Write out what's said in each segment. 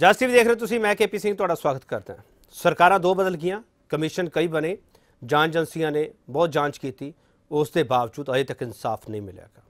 जस टीवी देख रहे हो तुसीं, मैं KP सिंह तुहाडा स्वागत करदा। सरकारां दो बदल गईआं, कमीशन कई बने, जांच एजेंसियां ने बहुत जांच की, उस दे बावजूद अजे तक इंसाफ नहीं मिलेगा।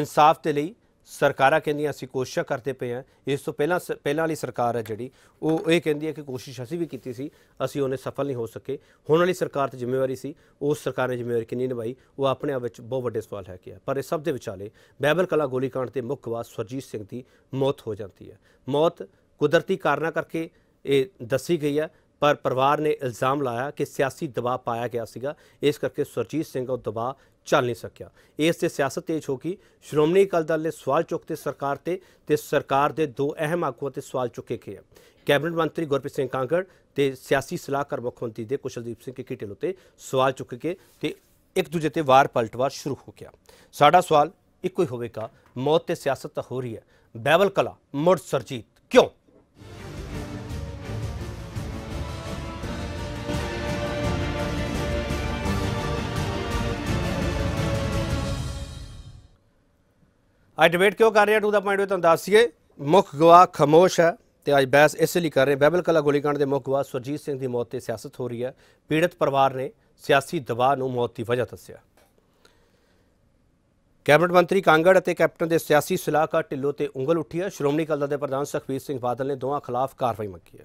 इंसाफ के लिए सरकारां कहिंदियां असीं कोशिशां करदे पए हां। इस तो पहला वाली सरकार है जिहड़ी ओह इह कहिंदी है कि कोशिश असीं भी कीती सी, असीं उन्हें सफल नहीं हो सके। हुण वाली सरकार ते जिम्मेवारी सी, उस सरकार ने जिम्मेवारी किन्नी निभाई, वो अपने आप विच बहुत वड्डे सवाल है कि। पर इस सब दे विचाले बैबल कला गोलीकांड के मुख्य गवाह सुरजीत सिंह की मौत हो जाती है। मौत कुदरती कारणा करके ये दसी गई है, पर परिवार ने इल्ज़ाम लाया कि सियासी दबाव पाया गया सीगा, इस करके सुरजीत सिंह का दबाव चल नहीं सकिया। इस से सियासत तेज हो गई। श्रोमणी अकाली दल ने सवाल चुकते सरकार ते सरकार दे दो अहम आगुआ ते सवाल चुके गए। कैबिनेट मंत्री गुरप्रीत सिंह कांगड़ ते सियासी सलाहकार मुख्यमंत्री दे कुशलदीप सिंह किटिल उत्ते सवाल चुके गए ते एक दूजे ते वार पलटवार शुरू हो गया। साडा सवाल इको ही होगा, मौत ते सियासत हो रही है, बैबल कला मुड़ सुरजीत क्यों? आज डिबेट क्यों कर रहे हैं टू द पॉइंट में तुम दस दिए। मुख्य गवाह खामोश है तो आज बहस इसलिए कर रहे हैं। बैबल कला गोलीकांड के मुख्य गवाह सुरजीत सिंह की मौत से सियासत हो रही है। पीड़ित परिवार ने सियासी दबाव को मौत की वजह दसिया। कैबिनेट मंत्री कांगड़ और कैप्टन के सियासी सलाहकार ढिल्लों से उंगल उठी है। श्रोमणी अकाली दल के प्रधान सुखबीर सिंह बादल ने दोवां खिलाफ कार्रवाई मंगी है।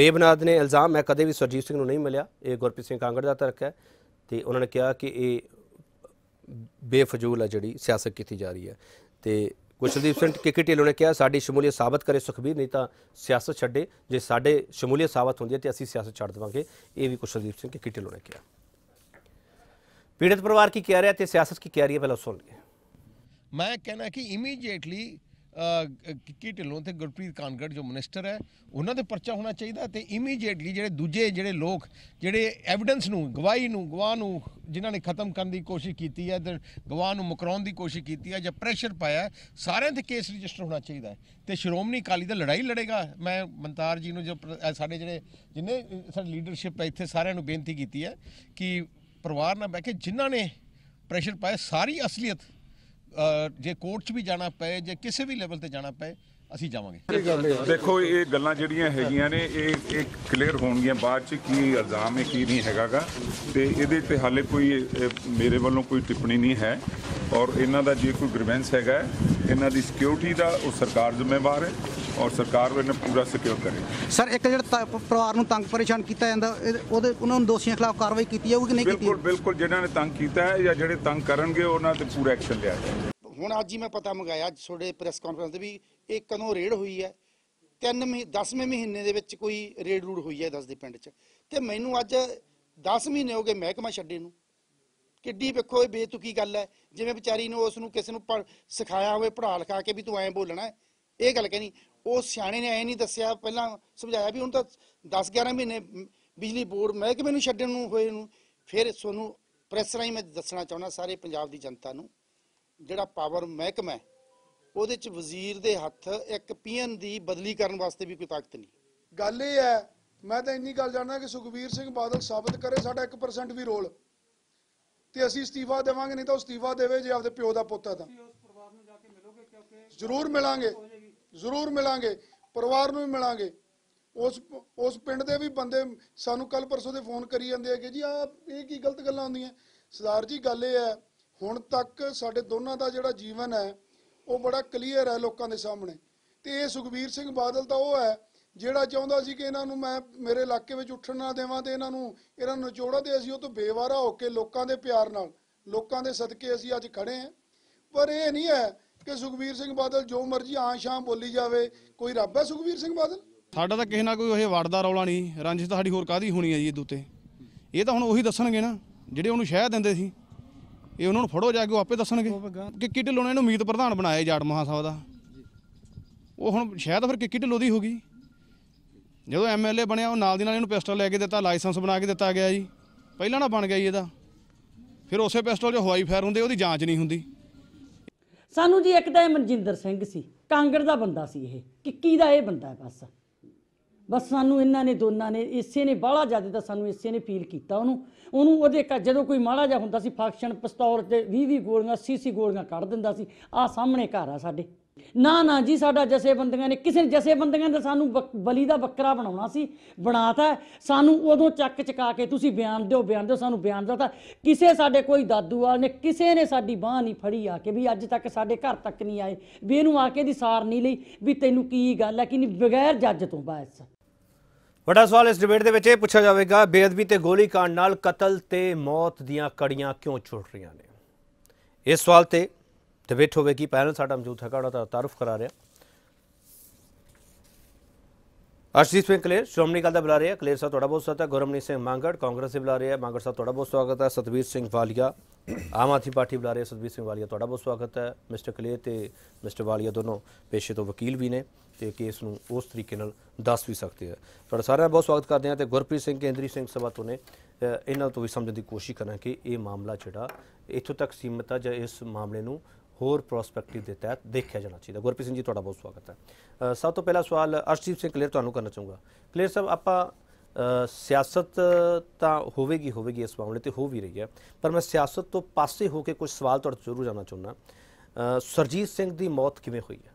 बेबुनियाद ने इल्ज़ाम मैं कदे भी सुरजीत सिंह को नहीं मिलिया, ये गुरप्रीत सिंह कांगड़ का तर्क है। तो उन्होंने कहा कि ये बेफजूल है जिहड़ी सियासत की जा रही है। तो कुशलदीप सिंह किकी ढिल्लों ने कहा साड़ी शमूलियत साबित करे सुखबीर, नहीं तो सियासत छड्डे, जे साडे शमूलियत साबित होंदी है तो असीं सियासत छड्ड देवांगे। ये भी कुशलदीप सिंह किकी ढिल्लों ने कहा। पीड़ित परिवार की कह रहा है तो सियासत की कह रही है, पहले सुन लें। मैं कहना कि इमीजिएटली किकी ढिल्लों ते गुरप्रीत कांगड़ जो मिनिस्टर है उन्हों पर परचा होना चाहिए। तो इमीजिएटली जे दूजे जे लोग जे एविडेंस नूं गवाह नूं जिन्होंने खत्म करने की कोशिश की है, गवाह नूं मुकराउण की कोशिश की है जां प्रैशर पाया, सारे ते केस रजिस्टर होना चाहिए है। तो श्रोमणी अकाली दल लड़ाई लड़ेगा। मैं मनतार जी नूं जो साडे जिहड़े जिन्हें साडी लीडरशिप है इत्थे सारिआं नूं बेनती की है कि परिवार नाल बैठ के जिन्हों ने प्रैशर पाया सारी असलीयत जे कोर्ट च भी जाना पे जे किसी भी लेवल ते जाना पे असीं जावांगे। देखो ये गल्लां जिहड़ियां हैगियां ने ये क्लीयर होणगीआं बाद च की इल्ज़ाम है की नहीं हैगागा। ते इहदे ते हाले कोई मेरे वालों कोई टिप्पणी नहीं है और इन्हां दा जे कोई ग्रीवेंस हैगा इन्हां दी सिक्योरिटी दा उह सरकार जिम्मेवार है और सरकार इन्हें पूरा सिक्योर करे। सर एक जो परिवार को तंग परेशान किया जाता उन्होंने दोषियों खिलाफ कार्रवाई की है, वो कि नहीं? बिल्कुल जिन्होंने तंग किया है या जो तंग करे उन्होंने पूरा एक्शन लिया जाए। हुण अज ही मैं पता मंगाया थोड़े प्रेस कॉन्फ्रेंस भी एक कदों रेड हुई है, 10वें महीने दे विच कोई रेड रूड हुई है 10 दे पिंड च। ते मैनूं अज 10 महीने हो गए महकमा छड्डे नूं। किड्डी वेखो बेतुकी गल है, जिवें बेचारी ने उसनूं किसे नूं सिखाया होवे पढ़ा लिखा के भी तूं ऐं बोलणा है, इह गल कहनी। वो सियाणे ने ऐ नहीं दस्सिया, पहला समझाया भी। हुण तां 10-11 महीने बिजली बोर्ड महकमे नूं छड्डण नूं होए नूं। फिर तुहानूं प्रैस राहीं मैं दस्सणा चाहुंदा सारे पंजाब दी जनता नूं, जिहड़ा पावर महकमा है ਉਹਦੇ ਚ ਵਜ਼ੀਰ ਦੇ ਹੱਥ ਇੱਕ ਪੀਐਨ ਦੀ ਬਦਲੀ ਕਰਨ ਵਾਸਤੇ ਵੀ ਕੋਈ ਤਾਕਤ ਨਹੀਂ। ਗੱਲ ਇਹ ਹੈ, ਮੈਂ ਤਾਂ ਇੰਨੀ ਗੱਲ ਜਾਣਦਾ ਕਿ ਸੁਖਬੀਰ ਸਿੰਘ ਬਾਦਲ ਸਾਬਤ ਕਰੇ ਸਾਡਾ 1% ਵੀ ਰੋਲ, ਤੇ ਅਸੀਂ ਅਸਤੀਫਾ ਦੇਵਾਂਗੇ, ਨਹੀਂ ਤਾਂ ਅਸਤੀਫਾ ਦੇਵੇ ਜੇ ਆਪਦੇ ਪਿਓ ਦਾ ਪੁੱਤ ਹੈ ਤਾਂ। ਜ਼ਰੂਰ ਮਿਲਾਂਗੇ ਪਰਿਵਾਰ ਨੂੰ ਵੀ ਮਿਲਾਂਗੇ। ਉਸ ਪਿੰਡ ਦੇ ਵੀ ਬੰਦੇ ਸਾਨੂੰ ਕੱਲ ਪਰਸੋਂ ਦੇ ਫੋਨ ਕਰੀ ਜਾਂਦੇ ਆ ਕਿ ਜੀ ਇਹ ਕੀ ਗਲਤ ਗੱਲਾਂ ਹੁੰਦੀਆਂ। ਸਰਦਾਰ ਜੀ ਗੱਲ ਇਹ ਹੈ ਹੁਣ ਤੱਕ ਸਾਡੇ ਦੋਨਾਂ ਦਾ ਜਿਹੜਾ ਜੀਵਨ ਹੈ ਉਹ ਬੜਾ ਕਲੀਅਰ ਹੈ ਲੋਕਾਂ ਦੇ ਸਾਹਮਣੇ। ਤੇ ਇਹ ਸੁਖਬੀਰ ਸਿੰਘ ਬਾਦਲ ਤਾਂ ਉਹ ਹੈ ਜਿਹੜਾ ਚਾਹੁੰਦਾ ਸੀ ਕਿ ਇਹਨਾਂ ਨੂੰ ਮੈਂ ਮੇਰੇ ਇਲਾਕੇ ਵਿੱਚ ਉੱਠਣ ਨਾ ਦੇਵਾਂ ਤੇ ਇਹਨਾਂ ਨੂੰ ਨਿਚੋੜਾ ਦੇ। ਅਸੀਂ ਉਹ ਤੋਂ ਬੇਵਾਰਾ ਹੋ ਕੇ ਲੋਕਾਂ ਦੇ ਪਿਆਰ ਨਾਲ ਲੋਕਾਂ ਦੇ ਸਦਕੇ ਅਸੀਂ ਅੱਜ ਖੜੇ ਹਾਂ। ਪਰ ਇਹ ਨਹੀਂ ਹੈ ਕਿ ਸੁਖਬੀਰ ਸਿੰਘ ਬਾਦਲ ਜੋ ਮਰਜ਼ੀ ਆਂ ਸ਼ਾਂ ਬੋਲੀ ਜਾਵੇ। ਕੋਈ ਰੱਬ ਹੈ ਸੁਖਬੀਰ ਸਿੰਘ ਬਾਦਲ? ਸਾਡਾ ਤਾਂ ਕਿਸੇ ਨਾ ਕੋਈ ਇਹ ਵੜ ਦਾ ਰੌਲਾ ਨਹੀਂ, ਰੰਜਿਸ਼ ਤਾਂ ਸਾਡੀ ਹੋਰ ਕਾਹਦੀ ਹੋਣੀ ਹੈ ਜੀ ਇਹਦੇ ਉੱਤੇ। ਇਹ ਤਾਂ ਹੁਣ ਉਹੀ ਦੱਸਣਗੇ ਨਾ ਜਿਹੜੇ ਉਹਨੂੰ ਸ਼ਹਿ ਦਿੰਦੇ ਸੀ, ਇਹ उन्होंने फड़ो जाके आपे दसणगे। किकी ढिल्लों ने इन्हूं मीत प्रधान बनाया जाट महासभा का, वो हुण शायद फिर किकी ढिल्लों की हो गई। जो MLA बनया वो नाल दी नाल इन्हूं पिस्टल लैके दिता, लाइसेंस बना के दिता गया जी, पहला ना बन गया जी इहदा। फिर उस पिस्टल जो हवाई फायर हुंदे उहदी जांच नहीं हुंदी। सानू जी एक तां मनजिंदर सिंह सी, कांगड़ दा बंदा सी, इह किकी दा इह बंदा है। बस सानू इन्हां ने दोनां ने इसे ने बाला ज़्यादा तो सानू इसे ने फील किया। उन्होंने जो कोई माड़ा जहा होंदा सी फंक्शन पिस्तौल ते 20 गोलियां 80 गोलियां कढ़ दिंदा सी। आ सामने घर आ साडे। ना ना जी साडा जसेबंदियां ने किसी जसेबंदियां ने सानू बली दा बकरा बनाउणा सी, बनाता सानू उदों चक चका के तुसी बयान दो सानू बयान दा, किसी साडे कोई दादूआल ने किसी ने साडी बाह नहीं फड़ी आके भी अज तक साडे घर तक नहीं आए भी इहनूं आके दी सार नहीं लई भी तैनूं की गल है कि नहीं बगैर जज तों। बस वड्डा सवाल इस डिबेट दे विच इह पुछिआ जावेगा बेअदबी ते गोलीकांड नाल कतल ते मौत दियां कड़ियां क्यों जुड़ रहीआं ने, इस सवाल ते डिबेट होगी। पैनल साडा मौजूद हैगा, उन्हां दा तारुफ करा रहा अर्शदीप सिंह कलेर श्रोमणी अकाली दल बुला रहे हैं, कलेर साहब तुहाडा बहुत स्वागत है। गुरमनीत सिंह मांगड़ कांग्रेस से बुला रहे हैं, मांगड़ साहब तुहाडा बहुत स्वागत है। सतबीर सिंह वालिया आम आदमी पार्टी बुला रहे हैं, सतबीर सिंह वालिया तुहाडा बहुत स्वागत है। मिस्टर कलेर ते मिस्टर वालिया दोनों पेशे तो वकील भी ने तो केस नूं उस तरीके नाल दस भी सकते हैं। तुहाडा सारा बहुत स्वागत करते हैं। तो गुरप्रीत सिंह केंद्रीय सिंह सभा तो ने इन्हां तो भी समझण दी कोशिश करा कि यह मामला जिहड़ा इत्थों तक सीमित है जां इस मामले नूं होर प्रोस्पैक्टिव के तहत देखा जाना चाहिए। गुरप्रीत सिंह जी तुहाडा बहुत स्वागत है। सब तो पहला सवाल अर्शदीप सिंह कलेर तुहानूं करना चाहूँगा। कलेर साहब आप सियासत तो होगी इस मामले तो हो भी रही है, पर मैं सियासत तो पासे होकर कुछ सवाल तुहाडे तो जरूर जाना चाहुंदा। सरजीत सिंह की मौत किवें हुई है?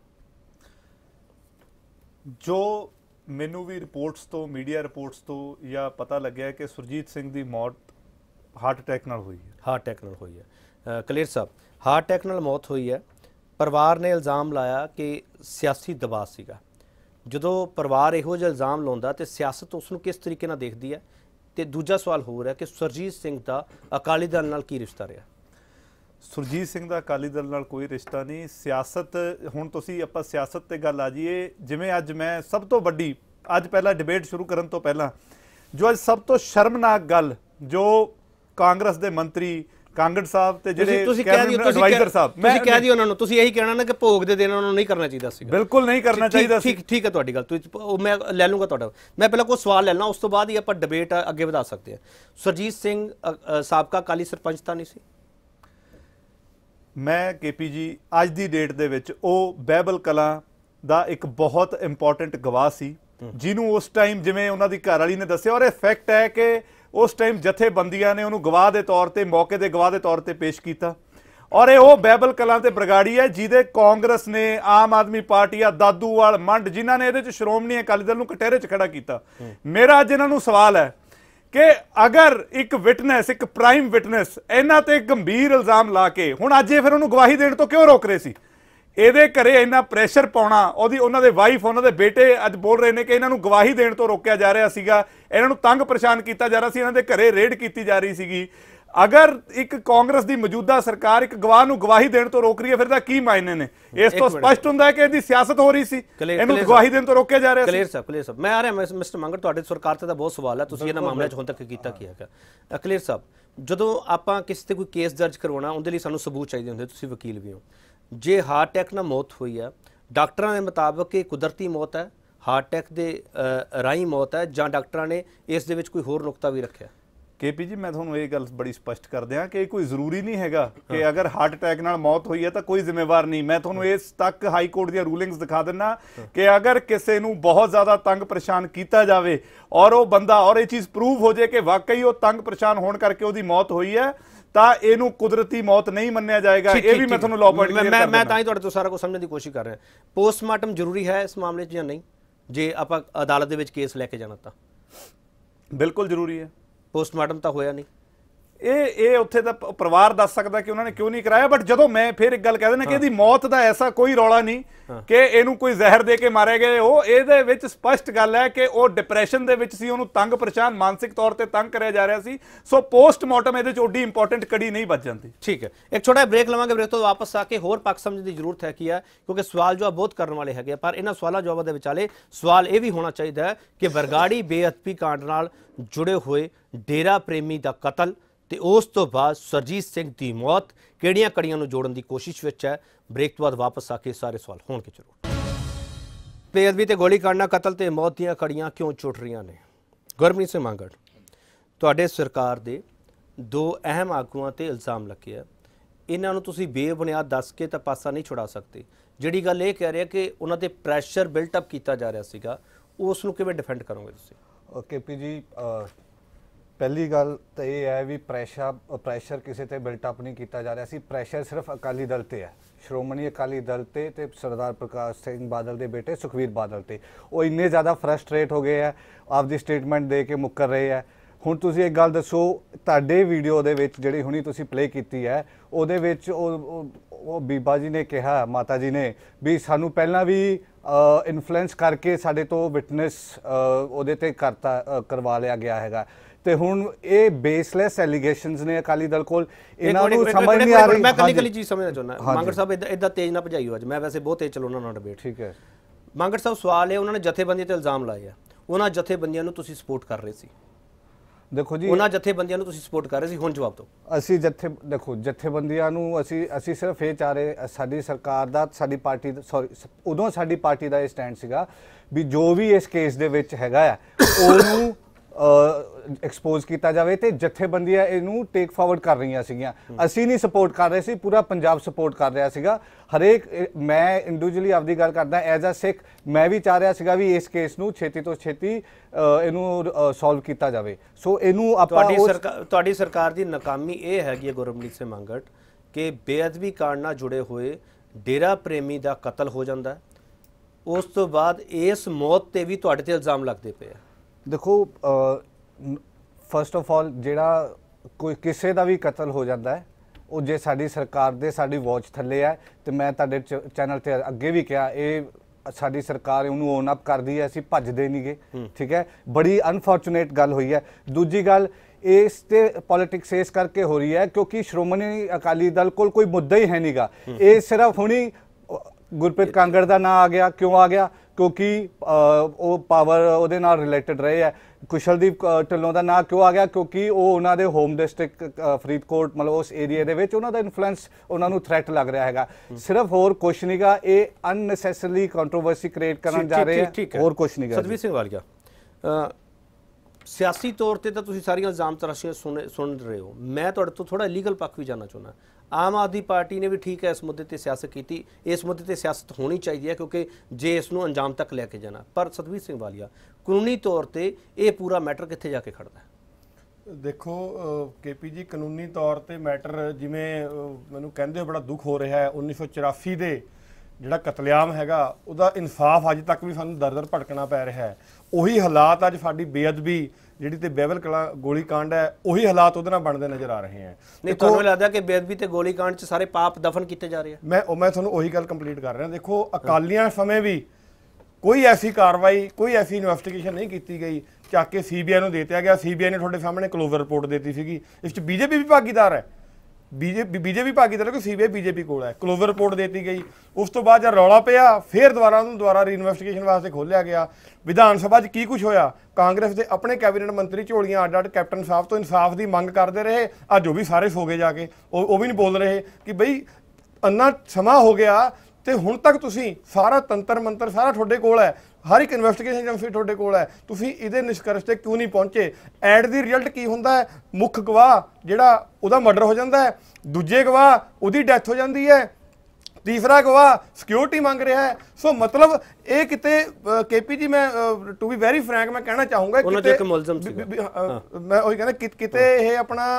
जो मैनू भी रिपोर्ट्स तो मीडिया रिपोर्ट्स तो या पता लग्या कि सुरजीत सिंह की मौत हार्ट अटैक नाल हुई है। हार्ट अटैक नाल हुई है। कलेर साहब हार्ट अटैक नाल मौत हुई है, परिवार ने इल्ज़ाम लाया कि सियासी दबाव सीगा। जो परिवार इहो जिहा इल्ज़ाम लाउंदा तो सियासत उसनूं किस तरीके नाल देखदी है? तो दूजा सवाल हो रहा है कि सुरजीत सिंह का अकाली दल नाल की रिश्ता रहा? सुरजीत सिंह का अकाली दल नाल कोई रिश्ता नहीं। सियासत हुण तुसीं आपां सियासत ते गल आ जाइए, जिवें अज मैं सब तो वड्डी अज पहला डिबेट शुरू करन तो पहला जो अज सब तो शर्मनाक गल जो कांग्रेस दे मंत्री ਕਾਂਗੜ ਸਾਹਿਬ ਤੇ ਜਿਹੜੇ ਕੈਬਨਿਟ ਐਡਵਾਈਜ਼ਰ ਸਾਹਿਬ ਤੁਸੀਂ ਕਹਿ ਦਿਓ ਉਹਨਾਂ ਨੂੰ, ਤੁਸੀਂ ਇਹੀ ਕਹਿਣਾ ਨਾ ਕਿ ਭੋਗ ਦੇ ਦੇਣਾ ਉਹਨਾਂ ਨੂੰ ਨਹੀਂ ਕਰਨਾ ਚਾਹੀਦਾ ਸੀ। ਬਿਲਕੁਲ ਨਹੀਂ ਕਰਨਾ ਚਾਹੀਦਾ ਸੀ। ਠੀਕ ਹੈ ਤੁਹਾਡੀ ਗੱਲ, ਤੁਸੀਂ ਮੈਂ ਲੈ ਲੂੰਗਾ ਤੁਹਾਡਾ। ਮੈਂ ਪਹਿਲਾਂ ਕੋਈ ਸਵਾਲ ਲੈ ਲੈਣਾ, ਉਸ ਤੋਂ ਬਾਅਦ ਹੀ ਆਪਾਂ ਡਿਬੇਟ ਅੱਗੇ ਵਧਾ ਸਕਦੇ ਹਾਂ। ਸਰਜੀਤ ਸਿੰਘ ਸਾਬਕਾ ਅਕਾਲੀ ਸਰਪੰਚ ਤਾਂ ਨਹੀਂ ਸੀ? ਮੈਂ ਕੇਪੀ ਜੀ ਅੱਜ ਦੀ ਡੇਟ ਦੇ ਵਿੱਚ ਉਹ ਬਾਈਬਲ ਕਲਾਂ ਦਾ ਇੱਕ ਬਹੁਤ ਇੰਪੋਰਟੈਂਟ ਗਵਾਹ ਸੀ, ਜਿਹਨੂੰ ਉਸ ਟਾਈਮ ਜਿਵੇਂ ਉਹਨਾਂ ਦੀ ਘਰ ਵਾਲੀ ਨੇ ਦੱਸਿਆ ਔਰ ਇਹ ਫੈਕਟ ਹੈ ਕਿ उस टाइम जथेबंदियां ने उन्होंने गवाह के तौर पर मौके के गवाह के तौर पर पेश किया और ये बाइबल कलां ते ब्रगाड़ी है जिसे कांग्रेस ने आम आदमी पार्टी या दादूवाल मंड जिन्होंने ये श्रोमणी अकाली दल को कटहरे च खड़ा किया। मेरा अज इन्हों सवाल है कि अगर एक विटनैस एक प्राइम विटनैस इन्हों ते गंभीर इल्जाम ला के हुण अज ये फिर उन्होंने गवाही देने तो क्यों रोक रहे सी? ये घरे इन्ना प्रैशर पाना, उन्होंने वाइफ उन्होंने बेटे अज बोल रहे हैं कि इन्हों गवाही देने तो रोकया जा रहा है, इन्हों तंग परेशान किया जा रहा है, इन्होंने घरे रेड की जा रही सी। अगर एक कांग्रेस की मौजूदा सरकार एक गवाह को गवाही देने तो रोक रही है फिर दा की मायने ने? इस तो स्पष्ट होंदा है कि इहदी सियासत हो रही सी, इन्हों गवाही देने तो रोकया जा रहा है। कलेर साहब मैं आ रहा मिस्टर मांगड़ तुहाडे सरकार ते दा बहुत सवाल है, तुसीं इहनां मामले 'च हुण तक कीता की है? कलेर साहब जो आप किसी ते कोई केस दर्ज करवाना उहदे लई सानूं सबूत चाहिदे हुंदे, तुसीं वकील भी हो। जे हार्ट अटैक नाल मौत हुई है डॉक्टरों के मुताबिक ये कुदरती मौत है, हार्ट अटैक के राही मौत है, जां डॉक्टरों ने इस दे विच कोई होर नुकता भी रखा? के पी जी मैं तुहानूं ये गल बड़ी स्पष्ट कर दिया कि कोई जरूरी नहीं हैगा कि अगर हार्ट अटैक नाल मौत हुई है तो कोई जिम्मेवार नहीं। मैं तुहानूं इस तक हाई कोर्ट दी रूलिंग्स दिखा देना कि अगर किसी नूं बहुत ज़्यादा तंग परेशान किया जाए और वो बंदा और ये चीज़ प्रूव हो जाए कि वाकई वो तंग परेशान होने करके उसकी मौत हुई है तो कुदरती मौत नहीं मन्निया जाएगा। ये भी मैं तुहानूं लॉ पॉइंट मैं तां ही तुहाडे तो सारा कुछ समझण दी कोशिश कर रहा। पोस्टमार्टम जरूरी है इस मामले 'च जां नहीं जे आपां अदालत दे विच केस लैके जाना? तां बिल्कुल जरूरी है। पोस्टमार्टम तो होया नहीं, ये उत्थे दा परिवार दस सकदा कि उन्होंने क्यों नहीं कराया। बट जदों मैं फिर एक गल कह देना कि इहदी मौत दा ऐसा कोई रौला नहीं कि इहनूं कोई जहर दे के मारे गए हो। इहदे विच स्पष्ट गल है कि वो डिप्रैशन दे विच सी, उहनूं तंग परेशान मानसिक तौर पर तंग कराया जा रहा सी। सो पोस्टमार्टम इहदे च ओडी इंपोर्टेंट कड़ी नहीं बच जाती। ठीक है, एक छोटा ब्रेक लवांगे, ब्रेक तो वापस आके होर पक्ष समझण दी जरूरत है कि है क्योंकि सवाल जवाब बहुत करने वाले है, पर इन्हां सवालों जवाबों के विचाले सवाल यह भी होना चाहिए कि बरगाड़ी बेअदबी कांड नाल जुड़े हुए डेरा प्रेमी का कतल तो उस तो बाद सरजीत सिंह की मौत किहड़ियां कड़ियां नूं जोड़न की कोशिश विच है। ब्रेक तो बाद वापस आके सारे सवाल होणगे जरूर। बेअदबी ते गोलीकांड नाल कतल ते मौत दीयां कड़ियां क्यों जुड़ रहीआं ने? गुरमीत सिंह मांगड़ तुहाडे सरकार दे दो अहम आगूआं ते इल्ज़ाम लगे है, इन्हां नूं तुसीं बेबुनियाद दस के तां पासा नहीं छुड़ा सकते। जिहड़ी गल इह कह रहे कि उन्हां ते प्रैशर बिल्टअप किया जा रहा सीगा, उस नूं किवें डिफेंड करोगे तुसीं? ओके पी जी ਪਹਿਲੀ ਗੱਲ तो यह है भी प्रैशर किसी ते बिल्टअप नहीं किया जा रहा सी। प्रैशर सिर्फ अकाली दल ते है, श्रोमणी अकाली दल ते सरदार प्रकाश सिंह बादल के बेटे सुखबीर बादल ते। वो इन्ने ज़्यादा फ्रस्ट्रेट हो गए है, आपकी स्टेटमेंट दे के मुकर रहे है। हुण तुसीं एक गल दसो, तुहाडे वीडियो दे विच जिहड़ी हुणी तुसीं प्ले कीती है उहदे विच वो बीबा जी ने कहा, माता जी ने भी सानू पहला भी इन्फ्लुएंस करके साडे तो विटनेस उहदे ते करवा लिया गया हैगा। ते हुण ये बेसलैस एलीगेशनस ने अकाली दल कोल, इन्हां नूं समझ नहीं आ रही। मैं कल्ली चीज़ समझना चाहुंदा, मांगड़ साहब इदा तेज ना भजाइओ। अज मैं वैसे बहुत तेज चलाउणा ना डिबेट, ठीक है। मांगड़ साहब सवाल है, उन्होंने जथेबंदी ते इल्जाम लाए, उन्हां जथेबंदियां नूं तुसीं सपोर्ट कर रहे सी। देखो जी, उन्होंने जथेबंदियों तुसीं सपोर्ट कर रहे सी, हुण जवाब दो। असी देखो जथेबंदियों नूं असी सिर्फ ये चाह रहे, साडी सरकार दा साडी पार्टी सॉरी उदों साडी पार्टी दा ये स्टैंड सीगा भी जो भी इस केस दे विच हैगा आ उहनूं एक्सपोज किया जाए। तो जथेबंदियां इनू टेक फॉरवर्ड कर रही सीगियां, असी नहीं सपोर्ट कर रहे सी, पूरा पंजाब सपोर्ट कर रहा सीगा। हरेक मैं इंडिविजुअली आपकी गल करदा, एज अ सिख मैं भी चाह रहा सीगा भी इस केस नू छेती तो छेती इनू सॉल्व किया जाए। सो इनू तुहाडी सरकार की नाकामी ये हैगी गुरमीत सिंह मांगट कि बेअदबी कांड नाल जुड़े हुए डेरा प्रेमी का कतल हो जाता है, उस तो बाद इस मौत पर भी तुहाडे ते इल्जाम लगदे पे आ। देखो फस्ट ऑफ ऑल जिहड़ा कोई किसी का भी कतल हो जाता है वो जे साडी सरकार दे साडी वॉच थले है, तो मैं तुहाडे चैनल ते अगे भी कहा ये साडी सरकार उन्होंने ओन अप करदी है, असीं भजदे नहीं गए, ठीक है। बड़ी अनफॉर्चुनेट गल हुई है। दूजी गल इस पॉलिटिक्स इस करके हो रही है क्योंकि श्रोमणी अकाली दल कोल कोई मुद्दा ही है नहीं गा। ये सिर्फ हुणी गुरप्रीत कांगड़ का नाम आ गया, क्यों आ गया? क्योंकि वो पावर उहदे नाल रिलेटेड रहे है। कुशलदीप ढिल्लों का नाम क्यों आ गया? क्योंकि वो उन्होंने होम डिस्ट्रिक्ट फरीदकोट मतलब उस एरिए दे विच उन्हों दा इन्फ्लुएंस उन्होंने थ्रैट लग रहा हैगा। सिर्फ होर कुछ नहीं गा, ये अननेसेसरली कंट्रोवर्सी क्रिएट करन जा रहे हैं, होर कुछ नहीं गा। सतवीर सिंह वालिया, सियासी तौर पर तो तुसीं सारियां इल्जाम तराशियां सुन रहे हो, मैं तुहाडे तो थोड़ा लीगल पक्ष भी जानना चाहुंदा। आम आदमी पार्टी ने भी ठीक है इस मुद्दे पर सियासत की, इस मुद्दे पर सियासत होनी चाहिए क्योंकि जे इसनूं अंजाम तक लैके जाना, पर सतवीर सिंह वालिया कानूनी तौर पर यह पूरा मैटर कित्थे जाके खड़दा है? देखो के पी जी, कानूनी तौर पर मैटर जिमें मैनूं कहिंदे बड़ा दुख हो रहा है, 1984 के जिहड़ा कतलेआम हैगा उहदा इंसाफ अज तक भी सानूं दर दर भटकना पै रहा है। ਉਹੀ ਹਾਲਾਤ ਅੱਜ ਸਾਡੀ ਬੇਅਦਬੀ ਜਿਹੜੀ ਤੇ ਬਹਿਬਲ ਕਲਾ ਗੋਲੀ ਕਾਂਡ ਹੈ, ਉਹੀ ਹਾਲਾਤ ਉਹਦੇ ਨਾਲ ਬਣਦੇ ਨਜ਼ਰ ਆ ਰਹੇ ਹੈ। ਨਹੀਂ ਤੁਹਾਨੂੰ ਲੱਗਦਾ ਕਿ ਬੇਅਦਬੀ ਤੇ ਗੋਲੀ ਕਾਂਡ 'ਚ ਸਾਰੇ ਪਾਪ ਦਫਨ ਕੀਤੇ ਜਾ ਰਹੇ ਆ? ਮੈਂ ਤੁਹਾਨੂੰ ਉਹੀ ਗੱਲ ਕੰਪਲੀਟ ਕਰ ਰਿਹਾ। ਦੇਖੋ ਅਕਾਲੀਆਂ ਸਮੇਂ ਵੀ ਕੋਈ ਐਸੀ ਕਾਰਵਾਈ, ਕੋਈ ਐਸੀ ਇਨਵੈਸਟੀਗੇਸ਼ਨ ਨਹੀਂ ਕੀਤੀ ਗਈ, ਚੱਕ ਕੇ ਸੀਬੀਆਈ ਨੂੰ ਦੇ ਦਿੱਤਾ ਗਿਆ। ਸੀਬੀਆਈ ਨੇ ਤੁਹਾਡੇ ਸਾਹਮਣੇ ਕਲੋਜ਼ਰ ਰਿਪੋਰਟ ਦੇ ਦਿੱਤੀ ਸੀਗੀ, ਇਸ 'ਚ ਬੀਜੇਪੀ ਵੀ ਭਾਗੀਦਾਰ ਹੈ। बीजेपी भागीदार को सीबीआई बीजेपी को है, क्लोवर रिपोर्ट देती गई। उस तो बाद जब रौला पाया फिर दोबारा रीइन्वेस्टिगेशन वास्ते खोलिया गया। विधान सभा की कुछ होया, कांग्रेस के अपने कैबिनेट मंत्री झोलियां अड्ड अड्ड कैप्टन साहब तो इंसाफ की मंग करते रहे, अज वो भी सारे सो गए जाके, वो भी नहीं बोल रहे कि बई इन्ना समा हो गया तो हुण तक तुसीं सारा तंत्र मंत्र सारा तुहाडे कोल है, हर एक इन्वेस्टिगेशन एजेंसी तुहाडे कोल है, तुसीं इहदे निष्कर्ष ते क्यों नहीं पहुंचे? एट दी रिजल्ट की हुंदा है, मुख्य गवाह जिहड़ा उहदा मर्डर हो जांदा है, दूजे गवाह उहदी डैथ हो जांदी है, तीसरा गवाह सिक्योरिटी मंग रहा है। सो मतलब ये किते के पी जी, मैं टू बी वेरी फ्रैंक मैं कहना चाहूँगा मैं वही कहना किते यह अपना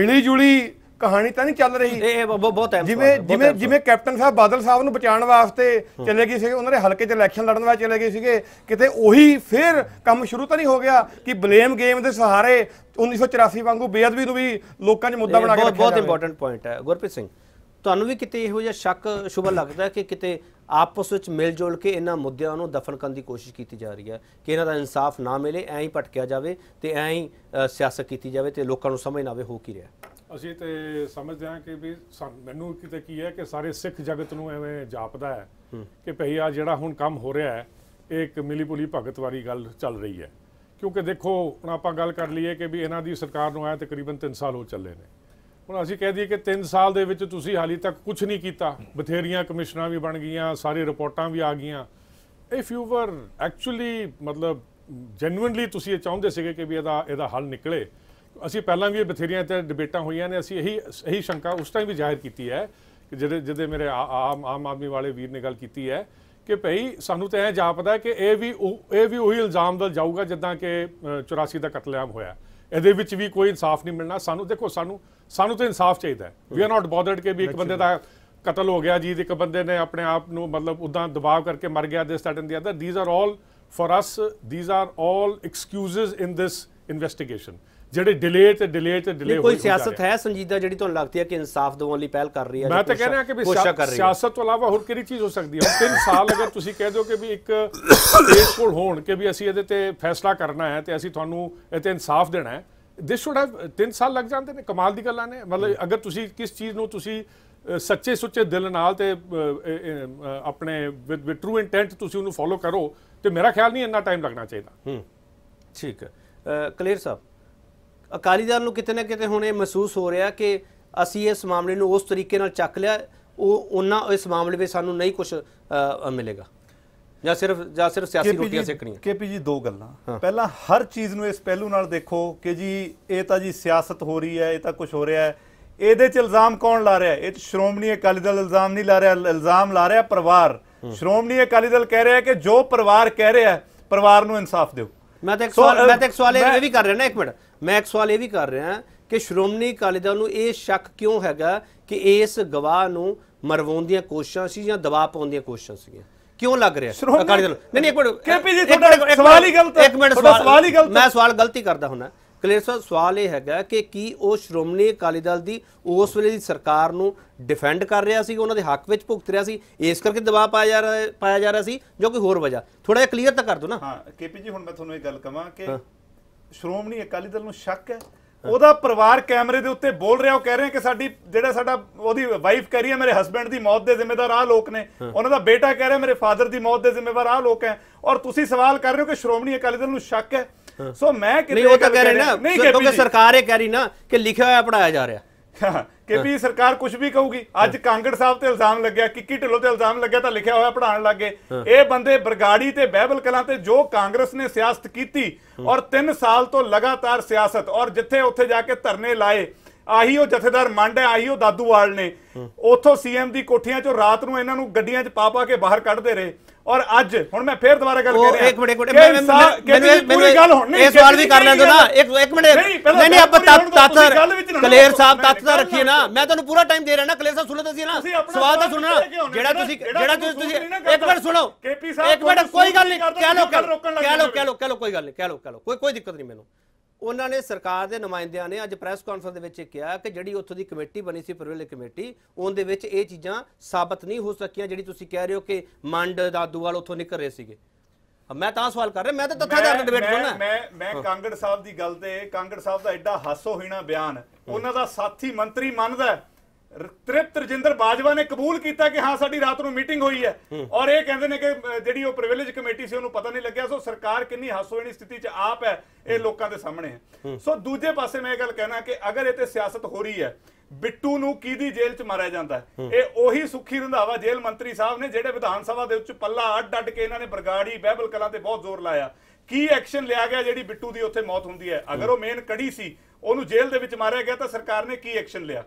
मिली जुली कहानी तो नहीं चल रही जिमें कैप्टन साहब बादल साहब को बचाने वास्ते चले गए, उन्होंने हल्के इलेक्शन लड़न वास्ते चले गए, कितने उही फिर काम शुरू तो नहीं हो गया कि ब्लेम गेम के सहारे 1984 वांगू बेअदबी को भी लोगों ने मुद्दा बना के रखा। बहुत इंपॉर्टेंट पॉइंट है। गुरप्रीत सिंह, तुहानूं भी किते इहो जिहा शक शुबा लगता है कि किते आपस विच मिल जुल के इन्हां मुद्दिआं नूं दफन करन दी कोशिश की जा रही है कि इन्हां दा इंसाफ ना मिले, ऐं ही भटकिया जाए तो ऐं ही सियासत की जाए तो लोगों को समझ ना आवे हो की रहा। ਅਸੀਂ तो समझते हैं कि भी मैनू किते की है कि सारे सिख जगत नूं एवें जापदा है कि भई आ जिहड़ा हुण काम हो रहा है एक मिली भुली भगत वाली गल चल रही है। क्योंकि देखो हुण आपां गल कर लईए कि भी इन्हां दी सरकार नूं आए तकरीबन 3 साल हो चले ने, हुण असीं कह दईए कि 3 साल दे विच तुसीं हाली तक कुछ नहीं कीता। बथेरियां कमिशनां भी बण गईयां, सारी रिपोर्टां भी आ गईयां। इफ यू वर एक्चुअली मतलब जैनुअनली तुसीं ये चाहुंदे सीगे कि भी इहदा हल निकले, ਅਸੀਂ ਪਹਿਲਾਂ ਵੀ ਬਥੇਰੀਆਂ ਤੇ ਡਿਬੇਟਾਂ ਹੋਈਆਂ ਨੇ, ਅਸੀਂ ਇਹੀ ਸ਼ੰਕਾ ਉਸ ਟਾਈਮ ਵੀ ਜ਼ਾਹਿਰ ਕੀਤੀ ਹੈ ਕਿ ਜਿਹਦੇ ਮੇਰੇ ਆਮ ਆਦਮੀ ਵਾਲੇ ਵੀਰ ਨੇ ਗੱਲ ਕੀਤੀ ਹੈ ਕਿ ਭਈ ਸਾਨੂੰ ਤਾਂ ਇਹ ਜਾਪਦਾ ਕਿ ਇਹ ਵੀ ਉਹੀ ਇਲਜ਼ਾਮ ਦਾ ਜਾਊਗਾ ਜਿੱਦਾਂ ਕਿ 84 ਦਾ ਕਤਲੇਆਮ ਹੋਇਆ। ਇਹਦੇ ਵਿੱਚ ਵੀ ਕੋਈ ਇਨਸਾਫ ਨਹੀਂ ਮਿਲਣਾ ਸਾਨੂੰ। ਦੇਖੋ ਸਾਨੂੰ ਤਾਂ ਇਨਸਾਫ ਚਾਹੀਦਾ, ਵੀ ਆਰ ਨਾਟ ਬੋਦਰਡ ਕਿ ਵੀ ਇੱਕ ਬੰਦੇ ਦਾ ਕਤਲ ਹੋ ਗਿਆ ਜੀ, ਇੱਕ ਬੰਦੇ ਨੇ ਆਪਣੇ ਆਪ ਨੂੰ ਮਤਲਬ ਉੱਦਾਂ ਦਬਾਅ ਕਰਕੇ ਮਰ ਗਿਆ, this that and the other. These are all for us, these are all excuses in this investigation, ਜਿਹੜੇ ਡਿਲੇ ਤੇ ਡਿਲੇ ਤੇ ਡਿਲੇ। ਕੋਈ ਸਿਆਸਤ ਹੈ ਸੰਜੀਦਾ ਜਿਹੜੀ ਤੁਹਾਨੂੰ ਲੱਗਦੀ ਹੈ ਕਿ ਇਨਸਾਫ ਦਿਵਾਉਣ ਲਈ ਪਹਿਲ ਕਰ ਰਹੀ ਹੈ? ਮੈਂ ਤਾਂ ਕਹਿ ਰਿਹਾ ਕਿ ਸਿਆਸਤ ਤੋਂ ਇਲਾਵਾ ਹੋਰ ਕਿਹੜੀ ਚੀਜ਼ ਹੋ ਸਕਦੀ ਹੈ? 3 ਸਾਲ ਅਗਰ ਤੁਸੀਂ ਕਹਿ ਦਿਓ ਕਿ ਵੀ ਇੱਕ ਦੇਸ਼ ਕੋਲ ਹੋਣ ਕਿ ਵੀ ਅਸੀਂ ਇਹਦੇ ਤੇ ਫੈਸਲਾ ਕਰਨਾ ਹੈ ਤੇ ਅਸੀਂ ਤੁਹਾਨੂੰ ਇਹ ਤੇ ਇਨਸਾਫ ਦੇਣਾ ਹੈ, ਦਿਸ ਸ਼ੁਡ ਹੈਵ 3 ਸਾਲ ਲੱਗ ਜਾਂਦੇ ਨੇ। ਕਮਾਲ ਦੀ ਗੱਲਾਂ ਨੇ, ਮਤਲਬ ਅਗਰ ਤੁਸੀਂ ਕਿਸ ਚੀਜ਼ ਨੂੰ ਤੁਸੀਂ ਸੱਚੇ ਸੁੱਚੇ ਦਿਲ ਨਾਲ ਤੇ ਆਪਣੇ ਵਿਦ ਟਰੂ ਇੰਟੈਂਟ ਤੁਸੀਂ ਉਹਨੂੰ ਫੋਲੋ ਕਰੋ ਤੇ ਮੇਰਾ ਖਿਆਲ ਨਹੀਂ ਇੰਨਾ ਟਾਈਮ ਲੱਗਣਾ ਚਾਹੀਦਾ। ਠੀਕ ਹੈ ਕਲੀਅਰ ਸਾਹਿਬ, अकाली दल कितने ना कितने हुण महसूस हो रहा कि असी इस मामले में उस तरीके नाल चक लिया, उन्ना इस मामले में सानू नहीं कुछ मिलेगा, या सिर्फ सियासी रोटियां सेकणियां। के पी जी दो गल्लां, हाँ। पहला हर चीज़ नूं इस पहलू नाल देखो कि जी ये तो जी सियासत हो रही है, ये तो कुछ हो रहा है, ये इल्ज़ाम कौन ला रहा है? ये श्रोमणी अकाली दल इल्ज़ाम नहीं ला रहा, इल्ज़ाम ला रहा परिवार। श्रोमणी अकाली दल कह रहा है कि जो परिवार कह रहा है परिवार नूं इंसाफ दिओ। मैं एक सवाल ये भी कर रहा कि श्रोमणी अकाली दल नूं ये शक क्यों हैगा कि इस गवाह नूं मरवाउण दियां कोशिशां सी जां दबाव पाउण दियां कोशिशां सी? क्यों लग रहा अकाली दल? नहीं एक मिनट, मैं सवाल गलती करदा हुंदा। ਕਲੀਅਰ ਸਾਹਿਬ ਸਵਾਲ ਇਹ ਹੈਗਾ ਕਿ ਕੀ ਉਹ ਸ਼੍ਰੋਮਣੀ ਅਕਾਲੀ ਦਲ ਦੀ ਉਸ ਵੇਲੇ ਦੀ ਸਰਕਾਰ ਨੂੰ ਡਿਫੈਂਡ ਕਰ ਰਿਹਾ ਸੀ, ਉਹਨਾਂ ਦੇ ਹੱਕ ਵਿੱਚ ਭੁਗਤ ਰਿਹਾ ਸੀ, ਇਸ ਕਰਕੇ ਦਬਾਅ ਪਾਇਆ ਜਾ ਰਿਹਾ ਸੀ, ਜੋ ਕੋਈ ਹੋਰ ਵਜ੍ਹਾ? ਥੋੜਾ ਜਿਹਾ ਕਲੀਅਰ ਤਾਂ ਕਰ ਦਿਓ ਨਾ। ਹਾਂ ਕੇਪੀ ਜੀ, ਹੁਣ ਮੈਂ ਤੁਹਾਨੂੰ ਇਹ ਗੱਲ ਕਹਾਂ ਕਿ ਸ਼੍ਰੋਮਣੀ ਅਕਾਲੀ ਦਲ ਨੂੰ ਸ਼ੱਕ ਹੈ, ਉਹਦਾ ਪਰਿਵਾਰ ਕੈਮਰੇ ਦੇ ਉੱਤੇ ਬੋਲ ਰਿਹਾ, ਉਹ ਕਹਿ ਰਹੇ ਕਿ ਸਾਡੀ ਜਿਹੜਾ ਸਾਡਾ ਉਹਦੀ ਵਾਈਫ ਕਹਿ ਰਹੀ ਹੈ ਮੇਰੇ ਹਸਬੈਂਡ ਦੀ ਮੌਤ ਦੇ ਜ਼ਿੰਮੇਵਾਰ ਆਹ ਲੋਕ ਨੇ, ਉਹਨਾਂ ਦਾ ਬੇਟਾ ਕਹਿ ਰਿਹਾ ਮੇਰੇ ਫਾਦਰ ਦੀ ਮੌਤ ਦੇ ਜ਼ਿੰਮੇਵਾਰ ਆਹ ਲੋਕ ਹੈ, ਔਰ ਤੁਸੀਂ ਸਵਾਲ ਕਰ ਰਹੇ ਹੋ ਕਿ ਸ਼੍ਰੋਮਣੀ ਅਕਾਲੀ ਦਲ ਨੂੰ ਸ਼ੱਕ ਹੈ। ਸੋ ਮੈਂ ਕਿਉਂਕਿ ਸਰਕਾਰ ਇਹ ਕਹਿ ਰਹੀ ਨਾ ਕਿ ਲਿਖਿਆ ਹੋਇਆ ਪੜਾਇਆ ਜਾ ਰਿਹਾ, ਕਿ ਵੀ ਸਰਕਾਰ ਕੁਝ ਵੀ ਕਹੂਗੀ। ਅੱਜ ਕਾਂਗੜ ਸਾਹਿਬ ਤੇ ਇਲਜ਼ਾਮ ਲੱਗਿਆ, ਕਿੱਕੀ ਢਿੱਲੋਂ ਤੇ ਇਲਜ਼ਾਮ ਲੱਗਿਆ ਤਾਂ ਲਿਖਿਆ ਹੋਇਆ ਪੜਾਉਣ ਲੱਗੇ। ਇਹ ਬੰਦੇ ਬਰਗਾੜੀ ਤੇ ਬਹਿਬਲ ਕਲਾਂ ਤੇ ਜੋ ਕਾਂਗਰਸ ਨੇ ਸਿਆਸਤ ਕੀਤੀ ਔਰ 3 ਸਾਲ ਤੋਂ ਲਗਾਤਾਰ ਸਿਆਸਤ, ਔਰ ਜਿੱਥੇ ਉੱਥੇ ਜਾ ਕੇ ਧਰਨੇ ਲਾਏ, ਆਹੀ ਉਹ ਜਥੇਦਾਰ ਮੰਡ ਹੈ, ਆਹੀ ਉਹ ਦਾਦੂਵਾਲ ਨੇ, ਉੱਥੋਂ ਸੀਐਮ ਦੀ ਕੋਠੀਆਂ ਚੋਂ ਰਾਤ ਨੂੰ ਇਹਨਾਂ ਨੂੰ ਗੱਡੀਆਂ 'ਚ ਪਾ ਕੇ ਬਾਹਰ ਕੱਢਦੇ ਰਹੇ। ਔਰ ਅੱਜ ਹੁਣ ਮੈਂ ਫੇਰ ਦੁਬਾਰਾ ਗੱਲ ਕਰ ਰਿਹਾ, ਇੱਕ ਮਿੰਟ ਸਵਾਲ ਵੀ ਕਰ ਲੈਂਦੇ ਨਾ, ਇੱਕ ਮਿੰਟ ਆਪਾਂ ਤੱਥ ਕਲੀਅਰ ਸਾਹਿਬ ਤੱਥ ਦਾ ਰੱਖੀਏ ਨਾ, ਮੈਂ ਤੁਹਾਨੂੰ ਪੂਰਾ ਟਾਈਮ ਦੇ ਰਿਹਾ ਨਾ ਕਲੀਅਰ ਸਾਹਿਬ, ਸੁਣੋ ਤੁਸੀਂ ਨਾ, ਸਵਾਲ ਤਾਂ ਸੁਣੋ ਨਾ, ਜਿਹੜਾ ਤੁਸੀਂ ਇੱਕ ਮਿੰਟ ਸੁਣੋ, ਇੱਕ ਮਿੰਟ ਕੋਈ ਗੱਲ ਨਹੀਂ, ਕਹਿ ਲੋ ਕੋਈ ਗੱਲ ਨਹੀਂ, ਕੋਈ ਦਿੱਕਤ ਨਹੀਂ ਮੈਨੂੰ। ਉਹਨਾਂ ਨੇ ਸਰਕਾਰ ਦੇ ਨੁਮਾਇੰਦਿਆਂ ਨੇ ਅੱਜ ਪ੍ਰੈਸ ਕਾਨਫਰੰਸ ਦੇ ਵਿੱਚ ਕਿਹਾ ਕਿ ਜਿਹੜੀ ਉੱਥੋਂ ਦੀ ਕਮੇਟੀ ਬਣੀ ਸੀ ਪ੍ਰਵੀਨ ਕਮੇਟੀ, ਉਹਦੇ ਵਿੱਚ ਇਹ ਚੀਜ਼ਾਂ ਸਾਬਤ ਨਹੀਂ ਹੋ ਸਕੀਆਂ ਜਿਹੜੀ ਤੁਸੀਂ ਕਹਿ ਰਹੇ ਹੋ ਕਿ ਮੰਡ ਦਾਦੂਵਾਲ ਉੱਥੋਂ ਨਿਕਲ ਰਹੇ ਸੀਗੇ। ਮੈਂ ਤਾਂ ਸਵਾਲ ਕਰ ਰਿਹਾ, ਮੈਂ ਤਾਂ ਤੱਥਾਧਾਰਨ ਡਿਬੇਟ ਕਰਨਾ। ਮੈਂ ਕਾਂਗੜ ਸਾਹਿਬ ਦੀ ਗੱਲ ਤੇ, ਕਾਂਗੜ ਸਾਹਿਬ ਦਾ ਐਡਾ ਹਾਸੋਹੀਣਾ ਬਿਆਨ ਉਹਨਾਂ ਦਾ ਸਾਥੀ ਮੰਤਰੀ ਮੰਨਦਾ ਤ੍ਰਿਪਤ ਰਜਿੰਦਰ ਬਾਜਵਾ ਨੇ ਕਬੂਲ ਕੀਤਾ ਕਿ ਹਾਂ ਸਾਡੀ ਰਾਤ ਨੂੰ ਮੀਟਿੰਗ ਹੋਈ ਹੈ, ਔਰ ਇਹ ਕਹਿੰਦੇ ਨੇ ਕਿ ਜਿਹੜੀ ਉਹ ਪ੍ਰਿਵਿਲੇਜ ਕਮੇਟੀ ਸੀ ਉਹਨੂੰ ਪਤਾ ਨਹੀਂ ਲੱਗਿਆ। ਸੋ ਸਰਕਾਰ ਕਿੰਨੀ ਹਾਸੋਹੀਣੀ ਸਥਿਤੀ 'ਚ ਆਪ ਹੈ, ਇਹ ਲੋਕਾਂ ਦੇ ਸਾਹਮਣੇ ਹੈ। ਸੋ ਦੂਜੇ ਪਾਸੇ ਮੈਂ ਇਹ ਗੱਲ ਕਹਿਣਾ ਕਿ ਅਗਰ ਇਹ ਤੇ ਸਿਆਸਤ ਹੋ ਰਹੀ ਹੈ, ਬਿੱਟੂ ਨੂੰ ਕਿਹਦੀ ਜੇਲ੍ਹ 'ਚ ਮਾਰਿਆ ਜਾਂਦਾ? ਇਹ ਉਹੀ ਸੁੱਖੀ ਰੰਧਾਵਾ ਜੇਲ੍ਹ ਮੰਤਰੀ ਸਾਹਿਬ ਨੇ ਜਿਹੜੇ ਵਿਧਾਨ ਸਭਾ ਦੇ ਉੱਚ ਪੱਲਾ ਅੱਡ ਕੇ ਇਹਨਾਂ ਨੇ ਬਰਗਾੜੀ ਬਹਿਬਲ ਕਲਾਂ ਤੇ ਬਹੁਤ ਜ਼ੋਰ ਲਾਇਆ। ਕੀ ਐਕਸ਼ਨ ਲਿਆ ਗਿਆ ਜਿਹੜੀ ਬਿੱਟੂ ਦੀ ਉੱਥੇ ਮੌਤ ਹੁੰਦੀ ਹੈ? ਅਗਰ ਉਹ ਮੇਨ ਕੜੀ ਸੀ, ਉਹਨੂੰ ਜੇਲ੍ਹ ਦੇ ਵਿੱਚ ਮਾਰਿਆ ਗਿਆ ਤਾਂ ਸਰਕਾਰ ਨੇ ਕੀ ਐਕਸ਼ਨ ਲਿਆ?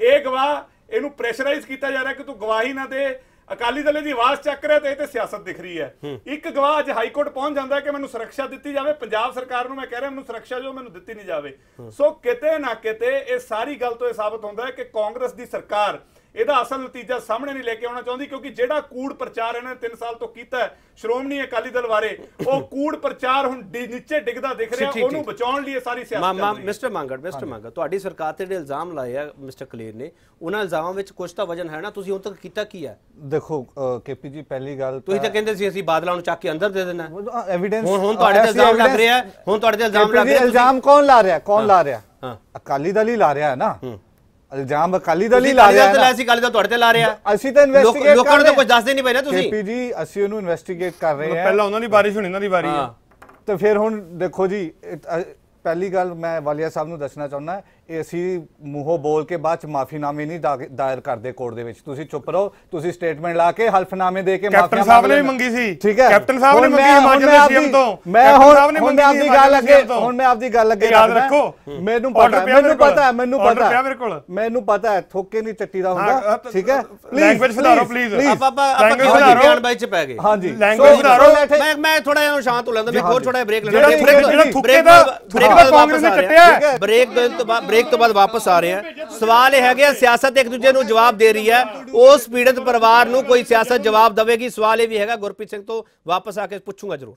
ਇਹ ਗਵਾਹ ਇਹਨੂੰ ਪ੍ਰੈਸ਼ਰਾਈਜ਼ ਕੀਤਾ ਜਾ ਰਿਹਾ ਕਿ ਤੂੰ ਗਵਾਹੀ ਨਾ ਦੇ, ਅਕਾਲੀ ਦਲ ਦੀ ਆਵਾਜ਼ ਚੱਕ ਰਿਹਾ, ਤੇ ਇਹ ਤੇ ਸਿਆਸਤ ਦਿਖ ਰਹੀ ਹੈ। ਇੱਕ ਗਵਾਹ ਅੱਜ ਹਾਈਕੋਰਟ ਪਹੁੰਚ ਜਾਂਦਾ ਕਿ ਮੈਨੂੰ ਸੁਰੱਖਿਆ ਦਿੱਤੀ ਜਾਵੇ, ਪੰਜਾਬ ਸਰਕਾਰ ਨੂੰ ਮੈਂ ਕਹਿ ਰਿਹਾ ਮੈਨੂੰ ਸੁਰੱਖਿਆ ਜੋ ਮੈਨੂੰ ਦਿੱਤੀ ਨਹੀਂ ਜਾਵੇ। ਸੋ ਕਿਤੇ ਨਾ ਕਿਤੇ ਇਹ ਸਾਰੀ ਗੱਲ ਤੋਂ ਇਹ ਸਾਬਤ ਹੁੰਦਾ ਹੈ ਕਿ ਕਾਂਗਰਸ ਦੀ ਸਰਕਾਰ ਇਹਦਾ ਅਸਲ ਨਤੀਜਾ ਸਾਹਮਣੇ ਨਹੀਂ ਲੈ ਕੇ ਆਉਣਾ ਚਾਹੁੰਦੀ, ਕਿਉਂਕਿ ਜਿਹੜਾ ਕੂੜ ਪ੍ਰਚਾਰ ਇਹਨਾਂ ਨੇ 3 ਸਾਲ ਤੋਂ ਕੀਤਾ ਸ਼੍ਰੋਮਣੀ ਅਕਾਲੀ ਦਲ ਬਾਰੇ, ਉਹ ਕੂੜ ਪ੍ਰਚਾਰ ਹੁਣ ਨੀਚੇ ਡਿੱਗਦਾ ਦਿਖ ਰਿਹਾ, ਉਹਨੂੰ ਬਚਾਉਣ ਲਈ ਸਾਰੀ ਸਿਆਸਤ। ਮਿਸਟਰ ਮੰਗੜ ਤੁਹਾਡੀ ਸਰਕਾਰ ਤੇ ਜਿਹੜੇ ਇਲਜ਼ਾਮ ਲਾਏ ਆ ਮਿਸਟਰ ਕਲੀਅਰ ਨੇ, ਉਹਨਾਂ ਇਲਜ਼ਾਮਾਂ ਵਿੱਚ ਕੁਝ ਤਾਂ ਵਜਨ ਹੈ ਨਾ? ਤੁਸੀਂ ਹੁਣ ਤੱਕ ਕੀਤਾ ਕੀ ਹੈ? ਦੇਖੋ ਕੇਪੀ ਜੀ, ਪਹਿਲੀ ਗੱਲ ਤੁਸੀਂ ਤਾਂ ਕਹਿੰਦੇ ਸੀ ਅਸੀਂ ਬਾਦਲਾਂ ਨੂੰ ਚੱਕ ਕੇ ਅੰਦਰ ਦੇ ਦੇਣਾ, ਹੁਣ ਤੁਹਾਡੇ ਤੇ ਇਲਜ਼ਾਮ ਲੱਗ ਰਿਹਾ। ਇਲਜ਼ਾਮ ਕੌਣ ਲਾ ਰਿਹਾ? ਅਕਾਲੀ ਦਲ ਹੀ ਲਾ ਰਿਹਾ ਹੈ ਨਾ, ਇਲਜ਼ਾਮ ਅਕਾਲੀ ਦਲ ਹੀ ਲਾ ਰਿਹਾ ਹੈ। ਅਸੀਂ ਤਾਂ ਇਨਵੈਸਟੀਗੇਟ ਲੋਕਾਂ ਨੂੰ ਤਾਂ ਕੁਝ ਦੱਸਦੇ ਨਹੀਂ ਪਏ ਨਾ ਤੁਸੀਂ। ਕੇਪੀ ਜੀ, ਅਸੀਂ ਉਹਨੂੰ ਇਨਵੈਸਟੀਗੇਟ ਕਰ ਰਹੇ ਹਾਂ, ਪਹਿਲਾਂ ਉਹਨਾਂ ਦੀ ਬਾਰਿਸ਼ ਹੁਣ ਇਹਨਾਂ ਦੀ ਵਾਰੀ ਹੈ। ਤੇ ਫਿਰ ਹੁਣ ਦੇਖੋ ਜੀ, ਪਹਿਲੀ ਗੱਲ ਮੈਂ ਵਾਲੀਆ ਸਾਹਿਬ ਨੂੰ ਦੱਸਣਾ ਚਾਹੁੰਦਾ, ਇਹ ਅਸੀਂ ਮੂੰਹੋਂ ਬੋਲ ਕੇ ਬਾਅਦ ਚ ਮਾਫੀਨਾਮੇ ਨਹੀਂ ਦਾਇਰ ਕਰਦੇ ਕੋਰਟ ਦੇ ਵਿੱਚ। ਤੁਸੀਂ ਚੁੱਪ ਰਹੋ, ਤੁਸੀਂ ਸਟੇਟਮੈਂਟ ਲਾ ਕੇ ਹਲਫਨਾਮੇ ਦੇ ਕੇ ਕੈਪਟਨ ਸਾਹਿਬ ਨੇ ਮੰਗੀ ਸੀ, ਠੀਕ ਹੈ? ਕੈਪਟਨ ਸਾਹਿਬ ਨੇ ਮੰਗੀ ਹਿਮਾਚਲ ਦੇ ਸੀਐਮ ਤੋਂ। ਹੁਣ ਮੈਂ ਆਪਦੀ ਗੱਲ ਅੱਗੇ ਯਾਦ ਰੱਖੋ, ਮੈਨੂੰ ਪਤਾ ਹੈ ਥੋਕੇ ਨਹੀਂ ਚੱਟੀ ਦਾ ਹੁੰਦਾ, ਠੀਕ ਹੈ? ਲੈਂਗੁਏਜ ਸੁਧਾਰੋ ਪਲੀਜ਼, ਲੈਂਗੁਏਜ ਬਾਈ ਚ ਪੈ ਗਏ। ਹਾਂਜੀ, ਲੈਂਗੁਏਜ ਸੁਧਾਰੋ। ਮੈਂ ਥੋੜਾ ਜਿਹਾ ਸ਼ਾਂਤ ਹੋ ਲੈਂਦਾ, ਮੈਂ ਹੋਰ ਥੋੜਾ ਜਿਹਾ ਬ੍ਰੇਕ ਲੈਣਾ। ਕਾਂਗਰਸ ਨੇ ਕੱਟਿਆ। ਬ੍ਰੇਕ ਤੋਂ ਬਾਅਦ ਵਾਪਸ ਆ ਰਹੇ ਹਾਂ। ਸਵਾਲ ਇਹ ਹੈਗੇ ਸਿਆਸਤ ਇੱਕ ਦੂਜੇ ਨੂੰ ਜਵਾਬ ਦੇ ਰਹੀ ਹੈ, ਉਸ ਪੀੜਤ ਪਰਿਵਾਰ ਨੂੰ ਕੋਈ ਸਿਆਸਤ ਜਵਾਬ ਦੇਵੇਗੀ। ਸਵਾਲ ਇਹ ਵੀ ਹੈਗਾ, ਗੁਰਪ੍ਰੀਤ ਸਿੰਘ ਤੋਂ ਵਾਪਸ ਆ ਕੇ ਪੁੱਛੂੰਗਾ ਜ਼ਰੂਰ।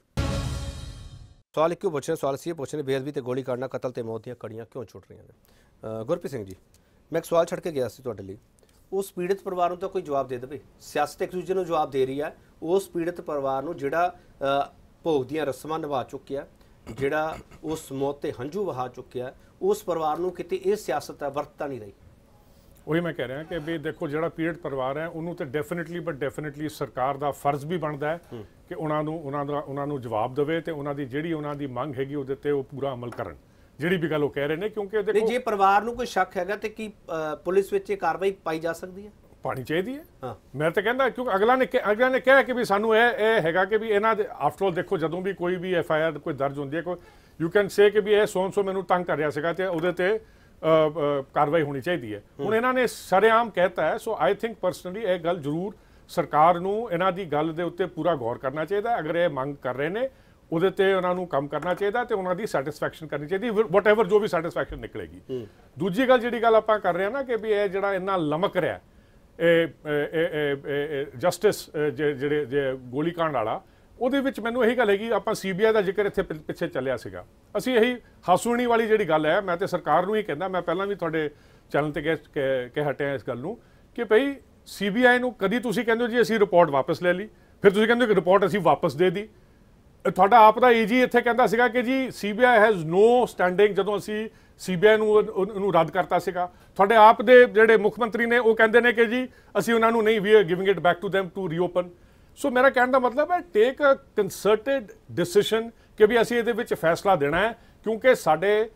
ਸਵਾਲ ਕਿਉਂ ਪੁੱਛ ਰਹੇ? ਸਵਾਲ ਅਸੀਂ ਇਹ ਪੁੱਛ ਰਹੇ ਬੇਅਦਬੀ ਤੇ ਗੋਲੀ ਕਾਂਡ ਨਾਲ ਕਤਲ ਤੇ ਮੌਤ ਦੀਆਂ ਕੜੀਆਂ ਕਿਉਂ ਛੁੱਟ ਰਹੀਆਂ ਨੇ? ਗੁਰਪ੍ਰੀਤ ਸਿੰਘ ਜੀ, ਮੈਂ ਇੱਕ ਸਵਾਲ ਛੱਡ ਕੇ ਗਿਆ ਸੀ ਤੁਹਾਡੇ ਲਈ, ਉਸ ਪੀੜਤ ਪਰਿਵਾਰ ਨੂੰ ਤਾਂ ਕੋਈ ਜਵਾਬ ਦੇ ਦੇਵੇ। ਸਿਆਸਤ ਇੱਕ ਦੂਜੇ ਨੂੰ ਜਵਾਬ ਦੇ ਰਹੀ ਹੈ, ਉਸ ਪੀੜਤ ਪਰਿਵਾਰ ਨੂੰ ਜਿਹੜਾ ਭੋਗ ਦੀਆਂ ਰਸਮਾਂ ਨਿਭਾ ਚੁੱਕਿਆ, ਜਿਹੜਾ ਉਸ ਮੌਤ ਤੇ ਹੰਝੂ ਵਹਾ ਚੁੱਕਿਆ, ਉਸ ਪਰਿਵਾਰ ਨੂੰ ਕਿਤੇ ਇਹ ਸਿਆਸਤ ਹੈ ਵਰਤਤਾ ਨਹੀਂ ਰਹੀ। ਉਹੀ ਮੈਂ ਕਹਿ ਰਿਹਾ ਕਿ ਵੀ ਦੇਖੋ, ਜਿਹੜਾ ਪੀੜਤ ਪਰਿਵਾਰ ਹੈ ਉਹਨੂੰ ਤਾਂ ਡੈਫੀਨਿਟਲੀ ਸਰਕਾਰ ਦਾ ਫਰਜ਼ ਵੀ ਬਣਦਾ ਹੈ ਕਿ ਉਹਨਾਂ ਨੂੰ ਜਵਾਬ ਦੇਵੇ ਤੇ ਉਹਨਾਂ ਦੀ ਜਿਹੜੀ ਉਹਨਾਂ ਦੀ ਮੰਗ ਹੈਗੀ ਉਹਦੇ ਤੇ ਉਹ ਪੂਰਾ ਅਮਲ ਕਰਨ, ਜਿਹੜੀ ਵੀ ਗੱਲ ਉਹ ਕਹਿ ਰਹੇ ਨੇ। ਕਿਉਂਕਿ ਦੇਖੋ, ਜੇ ਪਰਿਵਾਰ ਨੂੰ ਕੋਈ ਸ਼ੱਕ ਹੈਗਾ ਤੇ ਕੀ ਪੁਲਿਸ ਵਿੱਚ ਇਹ ਕਾਰਵਾਈ ਪਾਈ ਜਾ ਸਕਦੀ ਹੈ? ਪਾਣੀ ਚਾਹੀਦੀ ਹੈ। ਮੈਂ ਤਾਂ ਕਹਿੰਦਾ ਕਿਉਂਕਿ ਅਗਲਾ ਨੇ ਕਿਹਾ ਕਿ ਵੀ ਸਾਨੂੰ ਇਹ ਹੈਗਾ ਕਿ ਵੀ ਇਹਨਾਂ ਦੇ ਆਫਟਰ ਆਲ ਦੇਖੋ, ਜਦੋਂ ਵੀ ਕੋਈ ਵੀ FIR ਕੋਈ ਦਰਜ ਹੁੰਦੀ ਹੈ, ਕੋਈ ਯੂ ਕੈਨ ਸੇ ਕਿ ਵੀ ਇਹ ਸੋ ਮੈਨੂੰ ਤੰਗ ਕਰ ਰਿਹਾ ਸੀਗਾ ਤੇ ਉਹਦੇ ਤੇ ਕਾਰਵਾਈ ਹੋਣੀ ਚਾਹੀਦੀ ਹੈ। ਹੁਣ ਇਹਨਾਂ ਨੇ ਸਰੇਆਮ ਕਹਿਤਾ ਹੈ। ਸੋ ਆਈ ਥਿੰਕ ਪਰਸਨਲੀ ਇਹ ਗੱਲ ਜ਼ਰੂਰ ਸਰਕਾਰ ਨੂੰ ਇਹਨਾਂ ਦੀ ਗੱਲ ਦੇ ਉੱਤੇ ਪੂਰਾ ਗੌਰ ਕਰਨਾ ਚਾਹੀਦਾ। ਅਗਰ ਇਹ ਮੰਗ ਕਰ ਰਹੇ ਨੇ ਉਹਦੇ ਤੇ ਉਹਨਾਂ ਨੂੰ ਕੰਮ ਕਰਨਾ ਚਾਹੀਦਾ ਤੇ ਉਹਨਾਂ ਦੀ ਸੈਟੀਸਫੈਕਸ਼ਨ ਕਰਨੀ ਚਾਹੀਦੀ, ਵਟ ਐਵਰ ਜੋ ਵੀ ਸੈਟੀਸਫੈਕਸ਼ਨ ਨਿਕਲੇਗੀ। ਦੂਜੀ ਗੱਲ ਜਿਹੜੀ ਗੱਲ ਆਪਾਂ ਕਰ ਰਹੇ ਹਾਂ ਨਾ ਕਿ ਵੀ ਇਹ ਜਿਹੜਾ ਇੰਨਾ ਲਮਕ ਰਿਹਾ ਜਸਟਿਸ ਜਿਹੜੇ ਗੋਲੀ ਕਾਂਡ ਵਾਲਾ, ਉਹਦੇ ਵਿੱਚ ਮੈਨੂੰ ਇਹੀ ਗੱਲ ਹੈਗੀ, ਆਪਾਂ CBI ਦਾ ਜ਼ਿਕਰ ਇੱਥੇ ਪਿੱਛੇ ਚੱਲਿਆ ਸੀਗਾ, ਅਸੀਂ ਇਹੀ ਹਾਸੂਣੀ ਵਾਲੀ ਜਿਹੜੀ ਗੱਲ ਹੈ, ਮੈਂ ਤੇ ਸਰਕਾਰ ਨੂੰ ਹੀ ਕਹਿੰਦਾ, ਮੈਂ ਪਹਿਲਾਂ ਵੀ ਤੁਹਾਡੇ ਚੈਨਲ ਤੇ ਕਹਿ ਹਟਿਆ ਇਸ ਗੱਲ ਨੂੰ ਕਿ ਭਈ CBI ਨੂੰ ਕਦੀ ਤੁਸੀਂ ਕਹਿੰਦੇ ਹੋ ਜੀ ਅਸੀਂ ਰਿਪੋਰਟ ਵਾਪਸ ਲੈ ਲਈ, ਫਿਰ ਤੁਸੀਂ ਕਹਿੰਦੇ ਹੋ ਕਿ ਰਿਪੋਰਟ ਅਸੀਂ ਵਾਪਸ ਦੇ ਦੀ। ਤੁਹਾਡਾ ਆਪ ਦਾ AG ਇੱਥੇ ਕਹਿੰਦਾ ਸੀਗਾ ਕਿ ਜੀ CBI ਹੈਜ਼ ਨੋ ਸਟੈਂਡਿੰਗ ਜਦੋਂ ਅਸੀਂ CBI ਨੂੰ ਰੱਦ ਕਰਤਾ ਸੀਗਾ। ਤੁਹਾਡੇ ਆਪ ਦੇ ਜਿਹੜੇ ਮੁੱਖ ਮੰਤਰੀ ਨੇ ਉਹ ਕਹਿੰਦੇ ਨੇ ਕਿ ਜੀ ਅਸੀਂ ਉਹਨਾਂ ਨੂੰ ਨਹੀਂ, we are giving it back to them to reopen. So ਮੇਰਾ ਕਹਿਣ ਦਾ ਮਤਲਬ ਹੈ ਟੇਕ ਅ ਕੰਸਰਟਡ ਡਿਸੀਜਨ ਕਿ ਵੀ ਅਸੀਂ ਇਹਦੇ ਵਿੱਚ ਫੈਸਲਾ ਦੇਣਾ ਹੈ, ਕਿਉਂਕਿ ਸਾਡੇ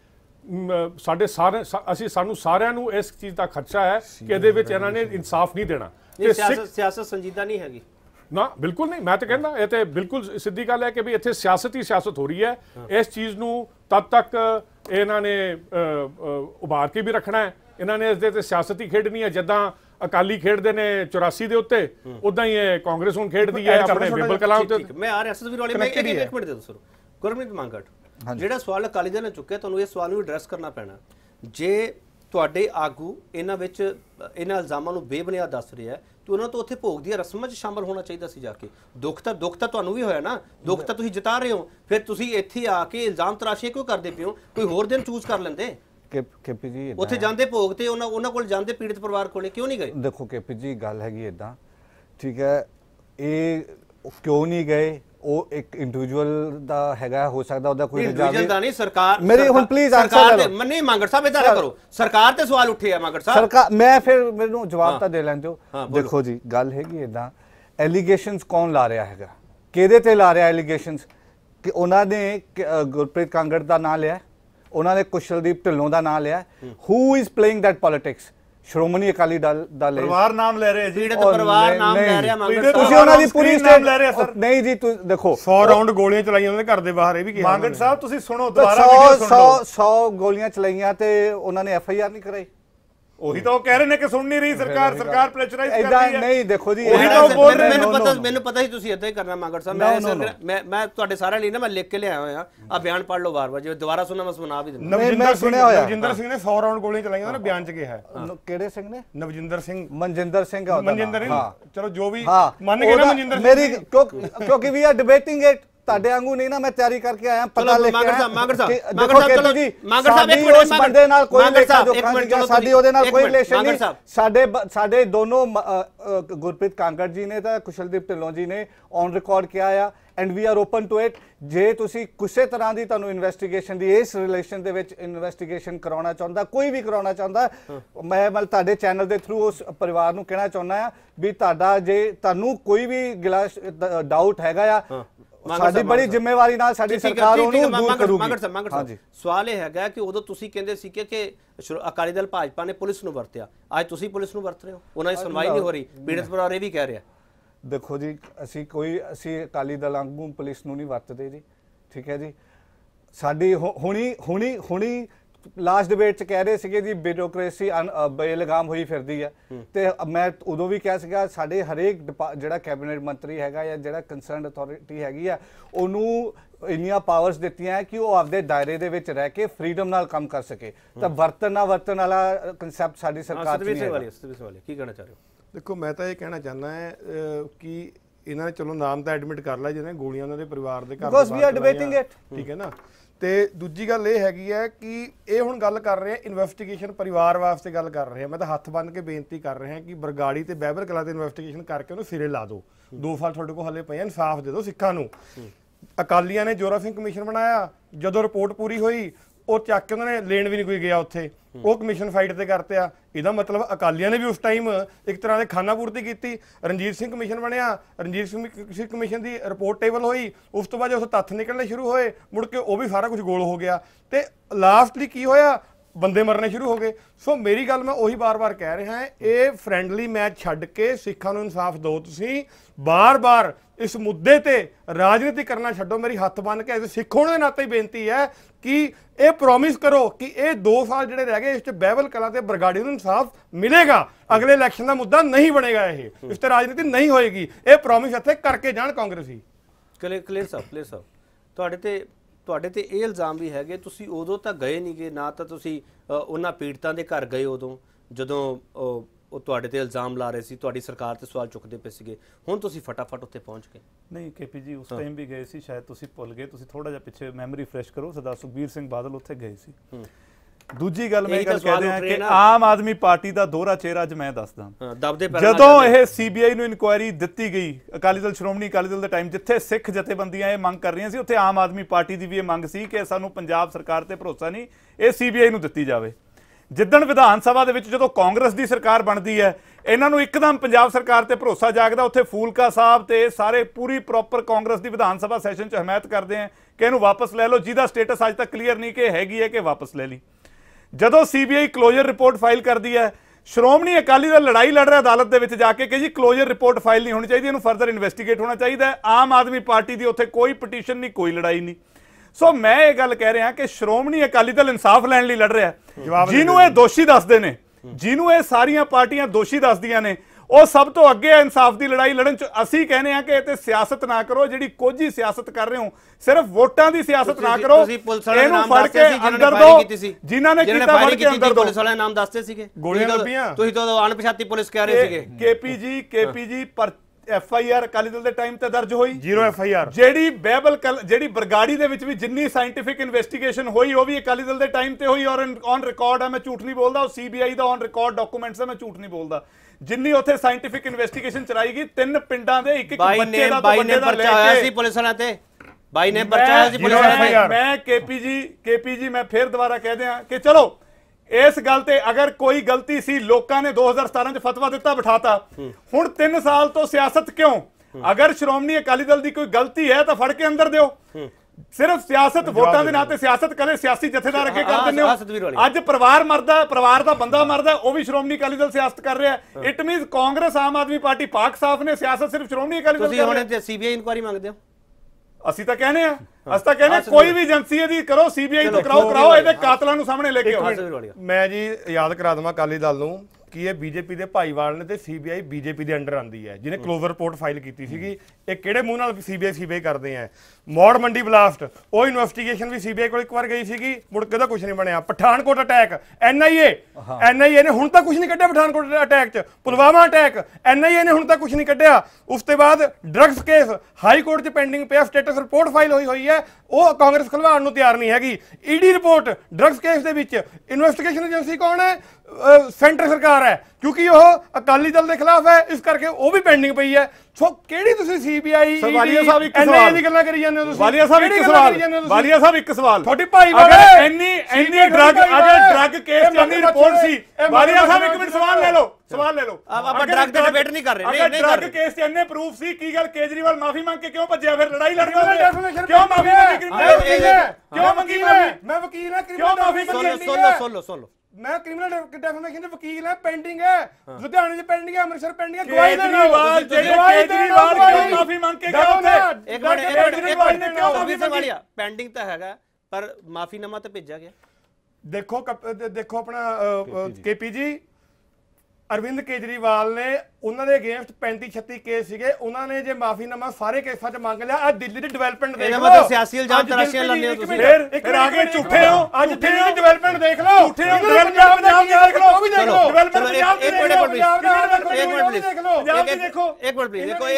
ਸਾਰੇ ਅਸੀਂ ਸਾਨੂੰ ਸਾਰਿਆਂ ਨੂੰ ਇਸ ਚੀਜ਼ ਦਾ ਖਰਚਾ ਹੈ ਕਿ ਇਹਦੇ ਵਿੱਚ ਇਹਨਾਂ ਨੇ ਇਨਸਾਫ ਨਹੀਂ ਦੇਣਾ। ਇਹ ਸਿਆਸਤ ਸੰਜੀਦਾ ਨਹੀਂ ਹੈਗੀ ਨਾ, ਬਿਲਕੁਲ ਨਹੀਂ। ਮੈਂ ਤਾਂ ਕਹਿੰਦਾ ਇਹ ਤੇ ਬਿਲਕੁਲ ਸਿੱਧੀ ਗੱਲ ਹੈ ਕਿ ਵੀ ਇੱਥੇ ਸਿਆਸਤ ਹੋ ਰਹੀ ਹੈ। ਇਸ ਚੀਜ਼ ਨੂੰ ਤਦ ਤੱਕ ਇਹਨਾਂ ਨੇ ਉਭਾਰ ਕੇ ਵੀ ਰੱਖਣਾ ਹੈ, ਇਹਨਾਂ ਨੇ ਇਸ ਦੇ ਤੇ ਸਿਆਸਤੀ ਖੇਡਣੀ ਹੈ। ਜਿੱਦਾਂ ਅਕਾਲੀ ਖੇਡਦੇ ਨੇ 84 ਦੇ ਉੱਤੇ, ਉਦਾਂ ਹੀ ਇਹ ਕਾਂਗਰਸ ਹੁਣ ਖੇਡਦੀ ਹੈ ਆਪਣੇ ਬੇਬਲ ਕਲਾਂ ਉੱਤੇ। ਮੈਂ RSS ਵੀ ਰੋਲੇ, ਮੈਂ ਇੱਕ ਮਿੰਟ ਦੇ ਦੋ ਸਰ। ਗੁਰਮੀਤ ਮੰਗਟ, ਜਿਹੜਾ ਸਵਾਲ ਅਕਾਲੀ ਦਲ ਨੇ ਚੁੱਕਿਆ, ਤੁਹਾਨੂੰ ਇਹ ਸਵਾਲ ਨੂੰ ਐਡਰੈਸ ਕਰਨਾ ਪੈਣਾ। ਜੇ ਤੁਹਾਡੇ ਆਗੂ ਇਹਨਾਂ ਵਿੱਚ ਇਹਨਾਂ ਇਲਜ਼ਾਮਾਂ ਨੂੰ ਬੇਬੁਨਿਆਦ ਦੱਸ ਰਿਹਾ ਹੈ ਤੇ ਉਹਨਾਂ ਤੋਂ ਉੱਥੇ ਭੋਗ ਦੀਆਂ ਰਸਮਾਂ 'ਚ ਸ਼ਾਮਲ ਹੋਣਾ ਚਾਹੀਦਾ ਸੀ ਜਾ ਕੇ। ਦੁੱਖ ਤਾਂ ਤੁਹਾਨੂੰ ਵੀ ਹੋਇਆ ਨਾ, ਦੁੱਖ ਤਾਂ ਤੁਸੀਂ ਜਿਤਾ ਰਹੇ ਹੋ, ਫਿਰ ਤੁਸੀਂ ਇੱਥੇ ਆ ਕੇ ਇਲਜ਼ਾਮ ਤਰਾਸ਼ੀ ਕਿਉਂ ਕਰਦੇ ਪਏ ਹੋ? ਕੋਈ ਹੋਰ ਦਿਨ ਚੂਜ਼ ਕਰ ਲੈਂਦੇ। ਕੇਪੀ ਜੀ, ਉੱਥੇ ਜਾਂਦੇ ਭੋਗ ਤੇ ਉਹਨਾਂ ਕੋਲ ਜਾਂਦੇ, ਪੀੜਤ ਪਰਿਵਾਰ ਕੋਲੇ ਕਿਉਂ ਨਹੀਂ ਗਏ? ਦੇਖੋ ਕੇਪੀ ਜੀ, ਗੱਲ ਹੈਗੀ ਇਦਾਂ, ਠੀਕ ਹੈ, ਇਹ ਕਿਉਂ ਨਹੀਂ ਗਏ ਉਹ ਇੱਕ ਇੰਡੀਵਿਜੂਅਲ ਦਾ ਹੈਗਾ, ਹੋ ਸਕਦਾ ਉਹਦਾ ਕੋਈ ਇੰਡੀਵਿਜੂਅਲ ਦਾ ਨਹੀਂ। ਸਰਕਾਰ ਮੇਰੇ ਹੁਣ ਪਲੀਜ਼ ਆਨਸਰ ਲੈ ਲਓ। ਨਹੀਂ ਮੰਗੜ ਸਾਹਿਬ ਇਦਾਂ ਕਰੋ, ਸਰਕਾਰ ਤੇ ਸਵਾਲ ਉੱਠੇ ਆ ਮੰਗੜ ਸਾਹਿਬ। ਸਰਕਾਰ ਮੈਂ ਫਿਰ ਮੈਨੂੰ ਜਵਾਬ ਤਾਂ ਦੇ ਲੈਂਦੇ ਹੋ। ਦੇਖੋ ਜੀ, ਗੱਲ ਹੈਗੀ ਇਦਾਂ, ਐਲੀਗੇਸ਼ਨਸ ਕੌਣ ਲਾ ਰਿਹਾ ਹੈਗਾ, ਕਿਹਦੇ ਤੇ ਲਾ ਰਿਹਾ ਐਲੀਗੇਸ਼ਨਸ? ਕਿ ਉਹਨਾਂ ਨੇ ਗੁਰਪ੍ਰੀਤ ਕਾਂਗੜ ਦਾ ਨਾਂ ਲਿਆ, ਉਹਨਾਂ ਨੇ ਕੁਸ਼ਲਦੀਪ ਢਿੱਲੋਂ ਦਾ ਨਾਂ ਲਿਆ। Who is playing that politics? Shiromani Akali Dal ਦਾ ਪਰਿਵਾਰ ਨਾਮ ਲੈ ਰਹੇ ਜੀ, ਪਰਿਵਾਰ ਨਾਮ ਲੈ ਰਿਹਾ ਮੰਗੜ। ਤੁਸੀਂ ਉਹਨਾਂ ਦੀ ਪੂਰੀ ਸਟੇਟ ਲੈ ਰਹੇ ਸਰ। ਨਹੀਂ ਜੀ, ਤੁਸੀਂ ਦੇਖੋ 100 ਰਾਉਂਡ ਗੋਲੀਆਂ ਚਲਾਈਆਂ ਉਹਨਾਂ ਦੇ ਘਰ ਦੇ ਬਾਹਰ, ਇਹ ਵੀ ਕਿਹਾ ਮੰਗੜ ਸਾਹਿਬ। ਤੁਸੀਂ ਸੁਣੋ ਦੁਬਾਰਾ ਵੀਡੀਓ ਸੁਣ ਲਓ, 100 ਗੋਲੀਆਂ ਚਲਾਈਆਂ ਤੇ ਉਹਨਾਂ ਨੇ FIR ਨਹੀਂ ਕਰਾਈ। ਉਹੀ ਤਾਂ ਉਹ ਕਹਿ ਰਹੇ ਨੇ ਕਿ ਸੁਣ ਨਹੀਂ ਰਹੀ ਸਰਕਾਰ ਪ੍ਰੈਸ਼ਰਾਈਜ਼ ਕਰ ਰਹੀ ਹੈ। ਨਹੀਂ ਦੇਖੋ ਜੀ, ਉਹੀ ਤਾਂ ਬੋਲ ਰਹੇ ਨੇ। ਮੈਨੂੰ ਪਤਾ ਸੀ ਤੁਸੀਂ ਇਦਾਂ ਹੀ ਕਰਨਾ ਮੰਗੜ ਸਾਹਿਬ। ਮੈਂ ਤੁਹਾਡੇ ਸਾਰਿਆਂ ਲਈ ਨਾ ਮੈਂ ਲਿਖ ਕੇ ਲਿਆਇਆ ਹੋਇਆ ਆ ਬਿਆਨ, ਪੜ੍ਹ ਲਓ ਵਾਰ-ਵਾਰ, ਜੇ ਦੁਬਾਰਾ ਸੁਣਨਾ ਮੈਂ ਸੁਣਾ ਵੀ ਦਿੰਦਾ। ਨਵਜਿੰਦਰ ਸਿੰਘ ਨੇ 100 ਰਾਉਂਡ ਗੋਲੀਆਂ ਚਲਾਈਆਂ ਉਹਨਾਂ ਨੇ ਬਿਆਨ ਚ ਕਿਹਾ ਹੈ। ਕਿਹੜੇ ਸਿੰਘ ਨੇ? ਮਨਜਿੰਦਰ ਸਿੰਘ ਆ ਉਹਦਾ। ਚਲੋ ਜੋ ਵੀ ਮੰਨ ਗਏ ਨਾ ਮਨਜਿੰਦਰ ਸਿੰਘ, ਮੇਰੀ ਕਿਉਂਕਿ ਵੀ ਆ ਡਿਬੇਟਿੰਗ ਇਟ, ਤੁਹਾਡੇ ਵਾਂਗੂ ਨਹੀਂ ਨਾ, ਮੈਂ ਤਿਆਰੀ ਕਰਕੇ ਆਇਆ, ਪਤਾ ਲੈ ਕੇ ਆਇਆ। ਮੰਗੜ ਸਾਹਿਬ ਉਸ ਬੰਦੇ ਨਾਲ ਕੋਈ ਰਿਲੇਸ਼ਨ, ਸਾਡੀ ਉਹਦੇ ਨਾਲ ਕੋਈ ਰਿਲੇਸ਼ਨ ਨਹੀਂ। ਸਾਡੇ ਦੋਨੋਂ ਗੁਰਪ੍ਰੀਤ ਕਾਂਗੜ ਜੀ ਨੇ ਤਾਂ ਕੁਸ਼ਲਦੀਪ ਢਿੱਲੋਂ ਜੀ ਨੇ ਔਨ ਰਿਕਾਰਡ ਕਿਹਾ ਆ, and we are open to it. ਜੇ ਤੁਸੀਂ ਕਿਸੇ ਤਰ੍ਹਾਂ ਦੀ ਤੁਹਾਨੂੰ ਇਨਵੈਸਟੀਗੇਸ਼ਨ ਦੀ ਇਸ ਰਿਲੇਸ਼ਨ ਦੇ ਵਿੱਚ ਇਨਵੈਸਟੀਗੇਸ਼ਨ ਕਰਾਉਣਾ ਚਾਹੁੰਦਾ, ਕੋਈ ਵੀ ਕਰਾਉਣਾ ਚਾਹੁੰਦਾ, ਮੈਂ ਤੁਹਾਡੇ ਚੈਨਲ ਦੇ ਥਰੂ ਉਸ ਪਰਿਵਾਰ ਨੂੰ ਕਹਿਣਾ ਚਾਹੁੰਦਾ ਆ ਵੀ ਤੁਹਾਡਾ ਜੇ ਤੁਹਾਨੂੰ ਕੋਈ ਵੀ ਗਿਲਾਸ ਡਾਊਟ ਹੈਗਾ ਆ, ਸਾਡੀ ਬੜੀ ਜ਼ਿੰਮੇਵਾਰੀ ਨਾਲ ਸਾਡੀ ਸਰਕਾਰ ਉਹਨੂੰ ਦੂਰ ਕਰੂਗੀ। ਮੰਗੜ ਸਾਹਿਬ ਸਵਾਲ ਇਹ ਹੈਗਾ ਕਿ ਉਦੋਂ ਤੁਸੀਂ ਕਹਿੰਦੇ ਸੀ ਕਿ ਅਕਾਲੀ ਦਲ ਭਾਜਪਾ ਨੇ ਪੁਲਿਸ ਨੂੰ ਵਰਤਿਆ, ਅੱਜ ਤੁਸੀਂ ਪੁਲਿਸ ਨੂੰ ਵਰਤ ਰਹੇ ਹੋ, ਉਹਨਾਂ ਦੀ ਸੁਣਵਾਈ ਨਹੀਂ ਹੋ ਰਹੀ, ਪੀੜਤ ਪਰਿਵਾਰ ਇਹ ਵੀ ਕਹਿ ਰਿਹਾ। ਦੇਖੋ ਜੀ, ਅਸੀਂ ਅਕਾਲੀ ਦਲ ਵਾਂਗੂ ਪੁਲਿਸ ਨੂੰ ਨਹੀਂ ਵਰਤਦੇ ਜੀ, ਠੀਕ ਹੈ ਜੀ। ਸਾਡੀ ਹੁਣੀ ਲਾਸਟ ਡਿਬੇਟ ਚ ਕਹਿ ਰਹੇ ਸੀਗੇ ਜੀ ਬਿਊਰੋਕ੍ਰੇਸੀ ਬੇਲਗਾਮ ਹੋਈ ਫਿਰਦੀ ਹੈ, ਤੇ ਮੈਂ ਉਦੋਂ ਵੀ ਕਿਹਾ ਸੀਗਾ ਸਾਡੇ ਹਰੇਕ ਜਿਹੜਾ ਕੈਬਨਿਟ ਮੰਤਰੀ ਹੈਗਾ ਜਾਂ ਜਿਹੜਾ ਕੰਸਰਨਡ ਅਥਾਰਟੀ ਹੈਗੀ ਆ, ਉਹਨੂੰ इनिया पावर्स दित्तियां है कि वो आपदे दायरे दे विच रह के फ्रीडम नाल काम कर सके। तो वर्तन ना वर्तन वाला कंसैप्ट साडी सरकार दे विच वाले इस विषय वाले की कहना चाह रहे हो? देखो मैं तो ये कहना चाहना है कि इन्होंने चलो नाम तो एडमिट कर लिया जिन्हें गोलियां उन्होंने परिवार के घर, ठीक है ना। तो दूजी गल ये हैगी है कि ये हुण गल कर रहे हैं इन्वेस्टिगेशन परिवार वास्ते गल कर रहे हैं। मैं तो हथ बन के बेनती कर रहे हैं कि बरगाड़ी तो बहबर कलां ते इन्वेस्टिगेशन करके उन्हें सिरे ला दो, दो साल तुहाडे कोल हले पे इंसाफ दे दो सिक्खां नूं। अकालियां ने जोरा सिंह कमीशन बनाया, जदों रिपोर्ट पूरी हुई वो चक के उन्होंने लेन भी नहीं कोई गया उत्थे, वो कमीशन फाइट से करते आ। इहदा मतलब अकालियां ने भी उस टाइम एक तरह से खाना पूर्ति की। रणजीत सिंह कमीशन बनया, रणजीत सिंह कमीशन की रिपोर्ट टेबल हुई, उस तो बाद तत्थ निकलने शुरू होए, मुड़ के वो भी सारा कुछ गोल हो गया। तो लास्टली की होया, बंदे मरने शुरू हो गए। सो मेरी गल मैं उही बार बार कह रहा है, ये फ्रेंडली मैच छड्ड के सिखां नूं इंसाफ दो। तुसीं बार बार इस मुद्दे ते राजनीति करना छड्डो। मेरी हथ बन के सिख होने के नाते ही बेनती है कि ये प्रोमिस करो कि ये दो साल जिहड़े रह गए इस बहबल कलां ते बरगाड़ी नूं इंसाफ मिलेगा, अगले इलैक्शन का मुद्दा नहीं बनेगा, ये इस ते राजनीति नहीं होएगी। ये प्रोमिस इत्थे करके जाण कांग्रेसी। क्लियर साहब, ਤੁਹਾਡੇ ਤੇ ਇਹ ਇਲਜ਼ਾਮ भी है ਤੁਸੀਂ ਉਦੋਂ ਤਾਂ गए नहीं गए, ना तो ਤੁਸੀਂ ਉਹਨਾਂ ਪੀੜਤਾਂ ਦੇ घर गए ਉਦੋਂ ਜਦੋਂ ਉਹ ਤੁਹਾਡੇ ਤੇ ਇਲਜ਼ਾਮ ਲਾ ਰਹੇ ਸੀ, ਤੁਹਾਡੀ ਸਰਕਾਰ ਤੇ ਸਵਾਲ ਚੁੱਕਦੇ ਪਏ ਸੀਗੇ। ਹੁਣ ਤੁਸੀਂ ਫਟਾਫਟ ਉੱਥੇ ਪਹੁੰਚ ਗਏ। ਨਹੀਂ ਕੇਪੀ ਜੀ, ਉਸ ਟਾਈਮ ਵੀ ਗਏ ਸੀ, ਸ਼ਾਇਦ ਤੁਸੀਂ ਭੁੱਲ ਗਏ। ਤੁਸੀਂ ਥੋੜਾ ਜਿਹਾ ਪਿੱਛੇ ਮੈਮਰੀ ਫਰੈਸ਼ ਕਰੋ। ਸਰਦਾਰ ਸੁਖਬੀਰ ਸਿੰਘ ਬਾਦਲ ਉੱਥੇ ਗਏ ਸੀ। ਦੂਜੀ ਗੱਲ ਮੈਂ ਕਹਿੰਦੇ ਆ ਕਿ ਆਮ ਆਦਮੀ ਪਾਰਟੀ ਦਾ ਦੋਹਰਾ ਚਿਹਰਾ ਅੱਜ ਮੈਂ ਦੱਸਦਾ, ਜਦੋਂ ਇਹ ਸੀਬੀਆਈ ਨੂੰ ਇਨਕੁਆਇਰੀ ਦਿੱਤੀ ਗਈ ਅਕਾਲੀ ਦਲ ਸ਼੍ਰੋਮਣੀ ਅਕਾਲੀ ਦਲ ਦੇ ਟਾਈਮ, ਜਿੱਥੇ ਸਿੱਖ ਜਥੇਬੰਦੀਆਂ ਇਹ ਮੰਗ ਕਰ ਰਹੀਆਂ ਸੀ, ਉੱਥੇ ਆਮ ਆਦਮੀ ਪਾਰਟੀ ਦੀ ਵੀ ਇਹ ਮੰਗ ਸੀ ਕਿ ਸਾਨੂੰ ਪੰਜਾਬ ਸਰਕਾਰ ਤੇ ਭਰੋਸਾ ਨਹੀਂ, ਇਹ ਸੀਬੀਆਈ ਨੂੰ ਦਿੱਤੀ ਜਾਵੇ। ਜਿੱਦਣ ਵਿਧਾਨ ਸਭਾ ਦੇ ਵਿੱਚ ਜਦੋਂ ਕਾਂਗਰਸ ਦੀ ਸਰਕਾਰ ਬਣਦੀ ਹੈ, ਇਹਨਾਂ ਨੂੰ ਇੱਕਦਮ ਪੰਜਾਬ ਸਰਕਾਰ ਤੇ ਭਰੋਸਾ ਜਾਗਦਾ। ਉੱਥੇ ਫੂਲਕਾ ਸਾਹਿਬ ਤੇ ਸਾਰੇ ਪੂਰੀ ਪ੍ਰੋਪਰ ਕਾਂਗਰਸ ਦੀ ਵਿਧਾਨ ਸਭਾ ਸੈਸ਼ਨ 'ਚ ਹਮਾਇਤ ਕਰਦੇ ਆ ਕਿ ਇਹਨੂੰ ਵਾਪਸ ਲੈ ਲਓ, ਜਿਹਦਾ ਸਟੇਟਸ ਅੱਜ ਤੱਕ ਕਲੀਅਰ ਨਹੀਂ ਕਿ ਹੈਗੀ ਹੈ ਕਿ ਵਾਪਸ ਲੈ ਲਈ। ਜਦੋਂ ਸੀਬੀਆਈ ਕਲੋਜ਼ਰ ਰਿਪੋਰਟ ਫਾਈਲ ਕਰਦੀ ਹੈ, ਸ਼੍ਰੋਮਣੀ ਅਕਾਲੀ ਦਲ ਲੜਾਈ ਲੜ ਰਿਹਾ ਅਦਾਲਤ ਦੇ ਵਿੱਚ ਜਾ ਕੇ ਕਿ ਜੀ ਕਲੋਜ਼ਰ ਰਿਪੋਰਟ ਫਾਈਲ ਨਹੀਂ ਹੋਣੀ ਚਾਹੀਦੀ, ਇਹਨੂੰ ਫਰਦਰ ਇਨਵੈਸਟੀਗੇਟ ਹੋਣਾ ਚਾਹੀਦਾ। ਆਮ ਆਦਮੀ ਪਾਰਟੀ ਦੀ ਉੱਥੇ ਕੋਈ ਪਟੀਸ਼ਨ ਨਹੀਂ, ਕੋਈ ਲੜਾਈ ਨਹੀਂ। ਸੋ ਮੈਂ ਇਹ ਗੱਲ ਕਹਿ ਰਿਹਾ ਕਿ ਸ਼੍ਰੋਮਣੀ ਅਕਾਲੀ ਦਲ ਇਨਸਾਫ ਲੈਣ ਲਈ ਲੜ ਰਿਹਾ। ਜਿਹਨੂੰ ਇਹ ਦੋਸ਼ੀ ਦੱਸਦੇ ਨੇ, ਜਿਹਨੂੰ ਇਹ ਸਾਰੀਆਂ ਪਾਰਟੀਆਂ ਦੋਸ਼ੀ ਦੱਸਦੀਆਂ ਨੇ, ਉਹ ਸਭ ਤੋਂ ਅੱਗੇ ਇਨਸਾਫ ਦੀ ਲੜਾਈ ਲੜਨ 'ਚ। ਅਸੀਂ ਕਹਿੰਦੇ ਆ ਕਿ ਇਹ ਤੇ ਸਿਆਸਤ ਨਾ ਕਰੋ, ਜਿਹੜੀ ਕੋਝੀ ਸਿਆਸਤ ਕਰ ਰਹੇ ਹੋ, ਸਿਰਫ ਵੋਟਾਂ ਦੀ ਸਿਆਸਤ ਨਾ ਕਰੋ। ਇਹਨੂੰ ਫੜ ਕੇ ਅੰਦਰ ਦੋ, ਜਿਨ੍ਹਾਂ ਨੇ ਕੀਤਾ ਫੜ ਕੇ ਅੰਦਰ ਦੋ। ਪੁਲਿਸ ਵਾਲਿਆਂ ਨਾਮ ਦੱਸਦੇ ਸੀਗੇ, ਗੋਲੀਆਂ ਲੱਗੀਆਂ, ਤੁਸੀਂ ਤਾਂ ਅਣਪਛਾਤੀ ਪੁਲਿਸ ਕਹਿ ਰਹੇ ਸੀਗੇ। ਕੇਪੀ ਜੀ ਪਰ FIR ਅਕਾਲੀ ਦਲ ਦੇ ਟਾਈਮ ਤੇ ਦਰਜ ਹੋਈ, ਜ਼ੀਰੋ FIR। ਜਿਹੜੀ ਬਹਿਬਲ ਜਿਹੜੀ ਬਰਗਾੜੀ ਦੇ ਵਿੱਚ ਵੀ ਜਿੰਨੀ ਸਾਇੰਟਿਫਿਕ ਇਨਵੈਸਟੀਗੇਸ਼ਨ ਹੋਈ, ਉਹ ਵੀ ਅਕਾਲੀ ਦਲ ਦੇ ਟਾਈਮ ਤੇ ਹੋਈ, ਔਰ ਔਨ ਰਿਕਾਰਡ ਆ, ਮੈਂ ਝੂਠ ਨਹੀਂ ਬੋਲਦਾ। ਉਹ CBI ਦਾ ਔਨ ਰਿਕਾਰਡ ਡਾਕੂਮੈਂਟਸ ਆ, ਮੈਂ ਝੂਠ ਨਹੀਂ ਬੋਲਦਾ। ਜਿੰਨੀ ਉੱਥੇ ਸਾਇੰਟਿਫਿਕ ਇਨਵੈਸਟੀਗੇਸ਼ਨ ਚਲਾਈ ਗਈ, 3 ਪਿੰਡਾਂ ਦੇ ਇੱਕ ਇੱਕ ਬੱਚੇ ਦਾ ਪਰਚਾ ਹੋਇਆ ਸੀ ਪੁਲਿਸ ਵਾਲਿਆਂ ਤੇ। ਬਾਈ ਨੇ ਪਰਚਾ ਹੋਇਆ ਸੀ ਪੁਲਿਸ ਵਾਲਿਆਂ ਤੇ। ਮੈਂ ਕੇਪੀ ਜੀ ਮੈਂ ਫੇਰ ਦੁਬਾਰਾ ਕਹਿ ਦਿਆਂ ਕਿ ਚਲੋ इस गल ते अगर कोई गलती सी, लोगों ने 2017 च फतवा दिता, बिठाता। हुण 3 साल तो सियासत क्यों? अगर श्रोमणी अकाली दल की कोई गलती है तो फड़ के अंदर दिओ। सिर्फ सियासत, वोटां दे नाम ते सियासत करे, सियासी जथेदार अगे कर दिंदे हो। अज परिवार मरदा, परिवार दा बंदा मरदा, वो भी श्रोमणी अकाली दल सियासत कर रहा है। इट मीनस कांग्रेस आम आदमी पार्टी पाक साफ ने, सियासत सिर्फ श्रोमणी अकाली दल। हुण ते CBI इनकुआरी मंगदे हो। ਅਸੀਂ ਤਾਂ ਕਹਿੰਦੇ ਆ, ਅਸੀਂ ਤਾਂ ਕਹਿੰਦੇ ਕੋਈ ਵੀ ਏਜੰਸੀ ਇਹਦੀ ਕਰੋ, CBI ਤੋਂ ਕਰਾਓ, ਇਹਦੇ ਕਾਤਲਾਂ ਨੂੰ ਸਾਹਮਣੇ ਲੈ ਕੇ ਆਓ। ਮੈਂ ਜੀ ਯਾਦ ਕਰਾ ਦਵਾਂ ਅਕਾਲੀ ਦਲ ਨੂੰ ਕਿ ਇਹ BJP ਦੇ ਭਾਈਵਾਲ ਨੇ ਤੇ CBI BJP ਦੇ ਅੰਡਰ ਆਉਂਦੀ ਹੈ। ਜਿਹਨੇ ਕਲੋਜ਼ਰ ਰਿਪੋਰਟ ਫਾਈਲ ਕੀਤੀ ਸੀਗੀ, ਇਹ ਕਿਹੜੇ ਮੂੰਹ ਨਾਲ CBI ਕਰਦੇ ਆ? ਮੌੜ ਮੰਡੀ ਬਲਾਸਟ, ਉਹ ਇਨਵੈਸਟੀਗੇਸ਼ਨ ਵੀ CBI ਕੋਲ ਇੱਕ ਵਾਰ ਗਈ ਸੀਗੀ, ਮੁੜ ਕੇ ਉਹਦਾ ਕੁਝ ਨਹੀਂ ਬਣਿਆ। ਪਠਾਨਕੋਟ ਅਟੈਕ NIA ਨੇ ਹੁਣ ਤੱਕ ਕੁਝ ਨਹੀਂ ਕੱਢਿਆ। ਪਠਾਨਕੋਟ ਅਟੈਕ 'ਚ, ਪੁਲਵਾਮਾ ਅਟੈਕ NIA ਨੇ ਹੁਣ ਤੱਕ ਕੁਝ ਨਹੀਂ ਕੱਢਿਆ। ਉਸ ਤੋਂ ਬਾਅਦ ਡਰੱਗਸ ਕੇਸ ਹਾਈ ਕੋਰਟ 'ਚ ਪੈਂਡਿੰਗ ਪਿਆ, ਸਟੇਟਸ ਰਿਪੋਰਟ ਫਾਈਲ ਹੋਈ ਹੈ, ਉਹ ਕਾਂਗਰਸ ਖਲਵਾਉਣ ਨੂੰ ਤਿਆਰ ਨਹੀਂ ਹੈਗੀ। ED ਰਿਪੋਰਟ ਡਰੱਗਸ ਕੇਸ ਦੇ ਵਿੱਚ ਇਨਵੈਸਟੀਗੇਸ਼ਨ ਏਜੰਸੀ ਕੌਣ ਹੈ? ਸੈਂਟਰ ਸਰਕਾਰ है, क्योंकि वह अकाली दल के खिलाफ है, इस करके वह भी पेंडिंग पई है। सो केड़ी तुसी CBI NIA दी गल्लां करी जांदे हो? वालिया साहब एक सवाल, थोड़ी भाई अगर एनी ड्रग केस दी रिपोर्ट सी, वालिया साहब एक मिनट सवाल ले लो। आप ड्रग दा डिबेट नहीं कर रहे। अगर ड्रग केस दी एने प्रूफ सी, की गल केजरीवाल माफी मांग के क्यों भज्या? फिर लड़ाई लड़ गए क्यों? माफी क्यों मंगी? मैं वकील है, क्यों माफी मंगी? सुन लो, मैं क्रिमिनल डेफेमेशन के वकील है, पेंडिंग है लुधियाने च, पेंडिंग है अमृतसर, पेंडिंग है। केजरीवाल क्यों माफी मांग के गया उन्हें? एक मिनट क्यों माफी मांगी? पेंडिंग तो हैगा पर माफीनामा तो भेजा गया। देखो अपना KP जी, अरविंद केजरीवाल ने उन्होंने अगेंस्ट 35-36 केस ਸੀਗੇ ਉਹਨਾਂ ਨੇ ਜੇ ਮਾਫੀਨਾਮਾ ਸਾਰੇ ਕੇਸਾਂ 'ਚ ਮੰਗ ਲਿਆ। ਆ ਦਿੱਲੀ ਦੀ ਡਿਵੈਲਪਮੈਂਟ ਦੇਖ ਲਓ, ਇਹਦਾ ਮਤਲਬ ਸਿਆਸੀ ਇਲਜ਼ਾਮ ਤਰਾਸ਼ੀਆਂ ਲਾਉਂਦੇ ਹੋ ਤੁਸੀਂ। ਫਿਰ ਆ ਕੇ ਝੂਠੇ ਹੋ, ਅੱਜ ਦਿੱਲੀ ਦੀ ਡਿਵੈਲਪਮੈਂਟ ਦੇਖ ਲਓ, ਝੂਠੇ ਹੋ। ਡਿਵੈਲਪਮੈਂਟ ਪੰਜਾਬ ਦੀ ਦੇਖ ਲਓ, ਉਹ ਵੀ ਦੇਖ ਲਓ। ਡਿਵੈਲਪਮੈਂਟ ਪੰਜਾਬ ਦੀ ਦੇਖ ਲਓ, ਪੰਜਾਬ ਦੀ ਦੇਖੋ। ਇੱਕ ਮਿੰਟ ਪਲੀਜ਼, ਦੇਖੋ ਠੀਕ।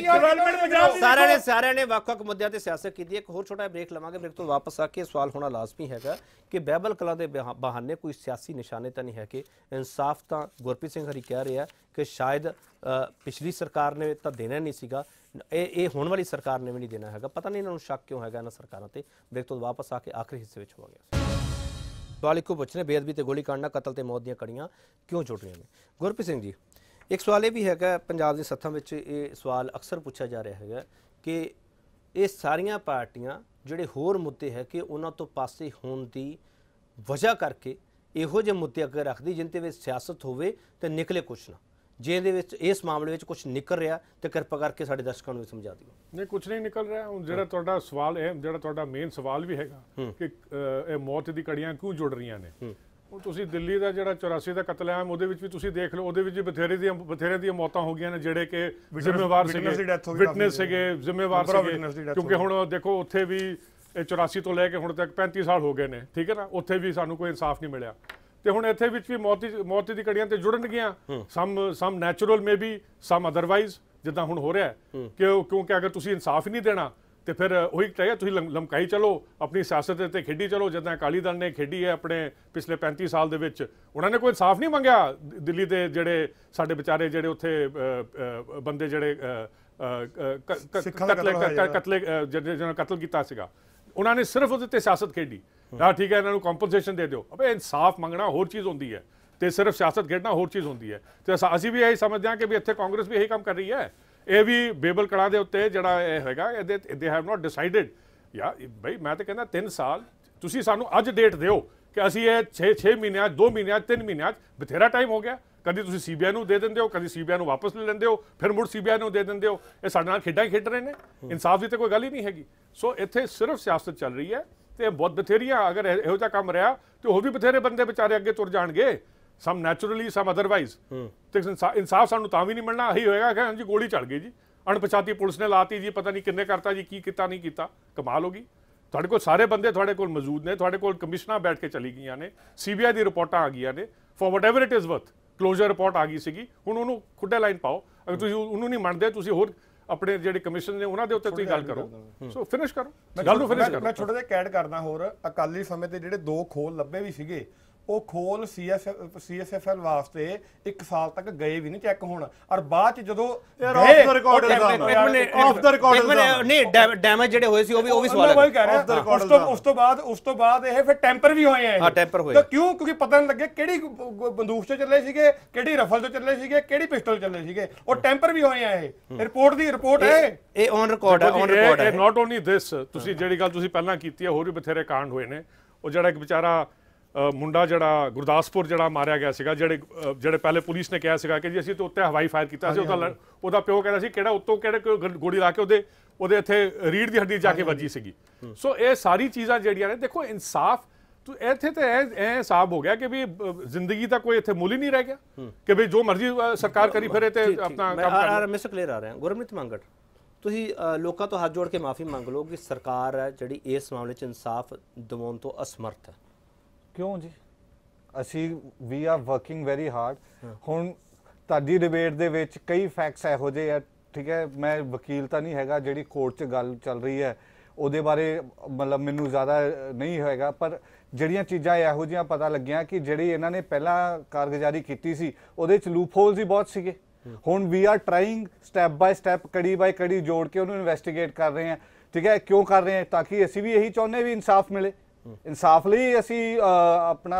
ਡਿਵੈਲਪਮੈਂਟ ਪੰਜਾਬ ਦੀ ਸਾਰਿਆਂ ਨੇ ਵੱਖ-ਵੱਖ ਮੁੱਦਿਆਂ ਤੇ ਸਿਆਸਤ ਕੀਤੀ। ਇੱਕ ਹੋਰ ਛੋਟਾ ਬ੍ਰੇਕ ਲਵਾਂਗੇ, ਬ੍ਰੇਕ ਤੋਂ ਵਾਪਸ ਆ ਕੇ ਸਵਾਲ ਹੋਣਾ ਲਾਜ਼ਮੀ ਹੈਗਾ ਕਿ ਬਹਿਬਲ ਕਲਾਂ ਦੇ ਬਹਾਨੇ ਕੋਈ ਸਿਆਸੀ ਨਿਸ਼ਾਨੇ ਤਾਂ ਨਹੀਂ ਹੈ ਕਿ इंसाफ ਤਾਂ ਗੁਰਪ੍ਰੀਤ ਸਿੰਘ ਹਰੀ ਕਹਿ ਰਿਹਾ कि शायद पिछली सरकार ने तो देना नहीं सीगा, ये होने वाली सरकार ने भी नहीं देना है। पता नहीं इन्होंने शक क्यों है इन्होंने सरकारों पर। ब्रेक तो वापस आके आखिरी हिस्से हो गया सवाल एक पूछने बेअदबी तो गोली कांडा कतल तो मौत दी कड़ियाँ क्यों जुड़ रही हैं। गुरप्रीत सिंह जी एक सवाल यह भी है, पंजाब की सत्ता में ये सवाल अक्सर पूछा जा रहा है कि ये सारिया पार्टियां जोड़े होर मुद्दे है कि उन्होंने तो पासे होने की वजह करके ਇਹੋ ਜਿਹੇ ਮੁੱਦੇ ਅੱਗੇ ਰੱਖਦੀ ਜਿਨ੍ਹਾਂ ਵਿੱਚ ਸਿਆਸਤ ਹੋਵੇ ਤੇ ਨਿਕਲੇ ਕੁਛ ਨਾ। ਜੇ ਇਹਦੇ ਵਿੱਚ ਇਸ ਮਾਮਲੇ ਵਿੱਚ ਕੁਛ ਨਿਕਲ ਰਿਹਾ ਤੇ ਕਿਰਪਾ ਕਰਕੇ ਸਾਡੇ ਦਰਸ਼ਕਾਂ ਨੂੰ ਸਮਝਾ ਦਿਓ। ਨਹੀਂ ਕੁਛ ਨਹੀਂ ਨਿਕਲ ਰਿਹਾ। ਹੁਣ ਜਿਹੜਾ ਤੁਹਾਡਾ ਸਵਾਲ ਹੈ, ਜਿਹੜਾ ਤੁਹਾਡਾ ਮੇਨ ਸਵਾਲ ਵੀ ਹੈਗਾ ਕਿ ਇਹ ਮੌਤ ਦੀ ਕੜੀਆਂ ਕਿਉਂ ਜੁੜ ਰਹੀਆਂ ਨੇ, ਉਹ ਤੁਸੀਂ ਦਿੱਲੀ ਦਾ ਜਿਹੜਾ 84 ਦਾ ਕਤਲੇਆਮ ਉਹਦੇ ਵਿੱਚ ਵੀ ਤੁਸੀਂ ਦੇਖ ਲਓ, ਉਹਦੇ ਵਿੱਚ ਬਥੇਰੇ ਦੀਆਂ ਮੌਤਾਂ ਹੋ ਗਈਆਂ ਨੇ ਜਿਹੜੇ ਕਿ ਜ਼ਿੰਮੇਵਾਰ ਸੀਗੇ ਜ਼ਿੰਮੇਵਾਰ ਕਿਉਂਕਿ ਹੁਣ ਦੇਖੋ ਉੱਥੇ ਵੀ 84 तो लैके हुण तक 35 साल हो गए हैं, ठीक है ना। उत्थे भी सानू कोई इंसाफ नहीं मिलिया तो हुण इत्थे विच भी मौत दी कड़ियां ते जुड़नगियां, some natural may be some otherwise जिद्दां हुण हो रहा है कि क्योंकि अगर तुसीं इंसाफ नहीं देना तो फिर उही कहिया तुसीं लमकाई चलो अपनी सियासत ते खेडी चलो जिद्दां अकाली दल ने खेडी है अपने पिछले 35 साल दे विच। उन्हां ने कोई इंसाफ नहीं मंगिया दिल्ली दे जेड़े साडे बेचारे जेड़े उत्थे बंदे जेड़े कत्ल कीता सीगा, उन्होंने सिर्फ उसते सियासत खेडी ना, ठीक है इन्होंने कॉम्पनसेशन दे दो। अब इंसाफ मंगना होर चीज़ होती है तो सिर्फ सियासत खेडना होर चीज़ होती है। तो असी भी यही समझते हैं कि भी इतने कांग्रेस भी यही काम कर रही है, ये भी बेबल कला के उत्ते जोड़ा है दे हैव नॉट डिसाइडेड। यार भाई मैं तो कहना 3 साल तुम सानू अज डेट दो कि असी ये 6 महीनों 2 महीनों 3 महीनों बथेरा टाइम हो गया। कभी तुम CBI को दे देंगे हो, कभी CBI को वापस ले लेंगे हो, फिर मुड़ CBI को दे देंगे हो। ये साढ़े नाल खेडां खेड रहे हैं, इंसाफ की तो कोई गल ही नहीं हैगी। सो इत्थे सिर्फ सियासत चल रही है तो बहुत बथेरिया अगर इहो जिहा काम रहा तो होर भी बथेरे बंदे बेचारे अगे तुर जाणगे, सम नैचुरली सम अदरवाइज। तो इंसाफ सानू तां भी नहीं मिलना, यही होएगा कि हां जी गोली चल गई जी, अणपछाती पुलिस ने लाती जी, पता नहीं किन्ने करता जी, की किता नहीं किता। कमाल होगी, तुहाडे कोल सारे बंदे तुहाडे कोल मौजूद ने, तुहाडे कोल कमिश्नर बैठ के चली गई ने, CBI दी रिपोर्टां आ गई ने, for whatever it is worth closure report आ गई सी। हुण उहनूं खुड्डे लाइन पाओ, अगर तुसीं उहनूं नहीं मनदे तुसीं होर अपने जिहड़े कमिशन ने उहनां दे उत्ते तुसीं गल करो। सो फिनिश करो गल नूं, फिनिश करो। मैं छोटे जिहे कैड करदा होर अकाली समय ते जिहड़े 2 खोल लभे भी सीगे, ਉਹ ਖੋਲ CSFL ਵਾਸਤੇ 1 ਸਾਲ ਤੱਕ ਗਏ ਵੀ ਨਹੀਂ ਚੈੱਕ ਹੋਣ, ਔਰ ਬਾਅਦ ਚ ਜਦੋਂ ਡੈਮੇਜ ਜਿਹੜੇ ਹੋਏ ਸੀ ਉਹ ਵੀ ਸਵਾਲ ਹੈ। ਉਸ ਤੋਂ ਬਾਅਦ ਇਹ ਫਿਰ ਟੈਂਪਰ ਵੀ ਹੋਏ ਆ। ਕਿਉਂ? ਕਿਉਂਕਿ ਪਤਾ ਨਹੀਂ ਲੱਗੇ ਕਿਹੜੀ ਬੰਦੂਕ ਤੋਂ ਚੱਲੇ ਸੀਗੇ, ਕਿਹੜੀ ਰਫਲ ਤੋਂ ਚੱਲੇ ਸੀਗੇ, ਕਿਹੜੀ ਪਿਸਟਲ ਚੱਲੇ ਸੀਗੇ। ਉਹ ਟੈਂਪਰ ਵੀ ਹੋਏ ਆ। ਇਹ ਰਿਪੋਰਟ ਹੈ, ਇਹ ਔਨ ਰਿਕਾਰਡ ਹੈ। ਨਾਟ ਓਨਲੀ ਦਿਸ, ਤੁਸੀਂ ਜਿਹੜੀ ਗੱਲ ਤੁਸੀਂ ਪਹਿਲਾਂ ਕੀਤੀ ਹੈ, ਹੋਰ ਵੀ ਬਥੇਰੇ ਕਾਂਡ ਹੋਏ ਨੇ। ਉਹ ਜਿਹੜਾ ਇੱਕ ਵਿਚਾਰਾ ਮੁੰਡਾ ਜਿਹੜਾ ਗੁਰਦਾਸਪੁਰ ਜਿਹੜਾ ਮਾਰਿਆ ਗਿਆ ਸੀਗਾ, ਜਿਹੜੇ ਪਹਿਲੇ ਪੁਲਿਸ ਨੇ ਕਿਹਾ ਸੀਗਾ ਕਿ ਜੀ ਅਸੀਂ ਤਾਂ ਉੱਤੇ ਹਵਾਈ ਫਾਇਰ ਕੀਤਾ ਸੀ, ਉਹਦਾ ਪਿਓ ਕਹਿੰਦਾ ਸੀ ਕਿਹੜਾ ਉੱਤੋਂ ਕਿਹੜੇ ਗੋਲੀ ਲਾ ਕੇ ਉਹਦੇ ਇੱਥੇ ਰੀੜ ਦੀ ਹੱਡੀ ਜਾ ਕੇ ਵੱਜੀ ਸੀਗੀ। ਸੋ ਇਹ ਸਾਰੀ ਚੀਜ਼ਾਂ ਜਿਹੜੀਆਂ ਨੇ, ਦੇਖੋ ਇਨਸਾਫ ਤੂੰ ਇੱਥੇ ਤੇ ਇਹ ਹਿਸਾਬ ਹੋ ਗਿਆ ਕਿ ਵੀ ਜ਼ਿੰਦਗੀ ਦਾ ਕੋਈ ਇੱਥੇ ਮੁੱਲ ਹੀ ਨਹੀਂ ਰਹਿ ਗਿਆ ਕਿ ਵੀ ਜੋ ਮਰਜ਼ੀ ਸਰਕਾਰ ਕਰੀ ਫਿਰੇ ਤੇ ਆਪਣਾ ਕੰਮ ਕਰ। ਮਿਸ ਕਲੀਅਰ ਆ ਰਿਹਾ। ਗੁਰਮੀਤ ਮੰਗੜ, ਤੁਸੀਂ ਲੋਕਾਂ ਤੋਂ ਹੱਥ ਜੋੜ ਕੇ ਮਾਫੀ ਮੰਗ ਲਓ ਕਿ ਸਰਕਾਰ ਹੈ ਜਿਹੜੀ ਇਸ ਮਾਮਲੇ 'ਚ ਇਨਸਾਫ ਦਿਵਾਉਣ ਤੋਂ ਅਸਮਰਥ ਹੈ। क्यों जी? असी we are working very hard. हुण तुहाडी डिबेट दे विच कई फैक्ट्स इहो जे है, ठीक है मैं वकील तां नहीं हैगा, जिहड़ी कोर्ट च गल चल रही है उहदे बारे मतलब मैनूं ज़्यादा नहीं होएगा, पर ਜਿਹੜੀਆਂ ਚੀਜ਼ਾਂ ਇਹੋ ਜਿਹੀਆਂ ਪਤਾ ਲੱਗੀਆਂ कि ਜਿਹੜੀ ਇਹਨਾਂ ਨੇ ਪਹਿਲਾਂ ਕਾਰਗੁਜ਼ਾਰੀ ਕੀਤੀ ਸੀ ਉਹਦੇ ਚ ਲੂਪਹੋਲਸ ਹੀ ਬਹੁਤ ਸੀਗੇ। ਹੁਣ we are trying step by step ਕੜੀ ਬਾਈ ਕੜੀ ਜੋੜ ਕੇ ਉਹਨੂੰ ਇਨਵੈਸਟੀਗੇਟ ਕਰ ਰਹੇ ਹਾਂ, ਠੀਕ ਹੈ। ਕਿਉਂ ਕਰ ਰਹੇ ਹਾਂ? ਤਾਂ ਕਿ ਅਸੀਂ ਵੀ ਇਹੀ ਚਾਹੁੰਦੇ ਵੀ ਇਨਸਾਫ ਮਿਲੇ। इंसाफ ਲਈ ਅਸੀਂ ਆਪਣਾ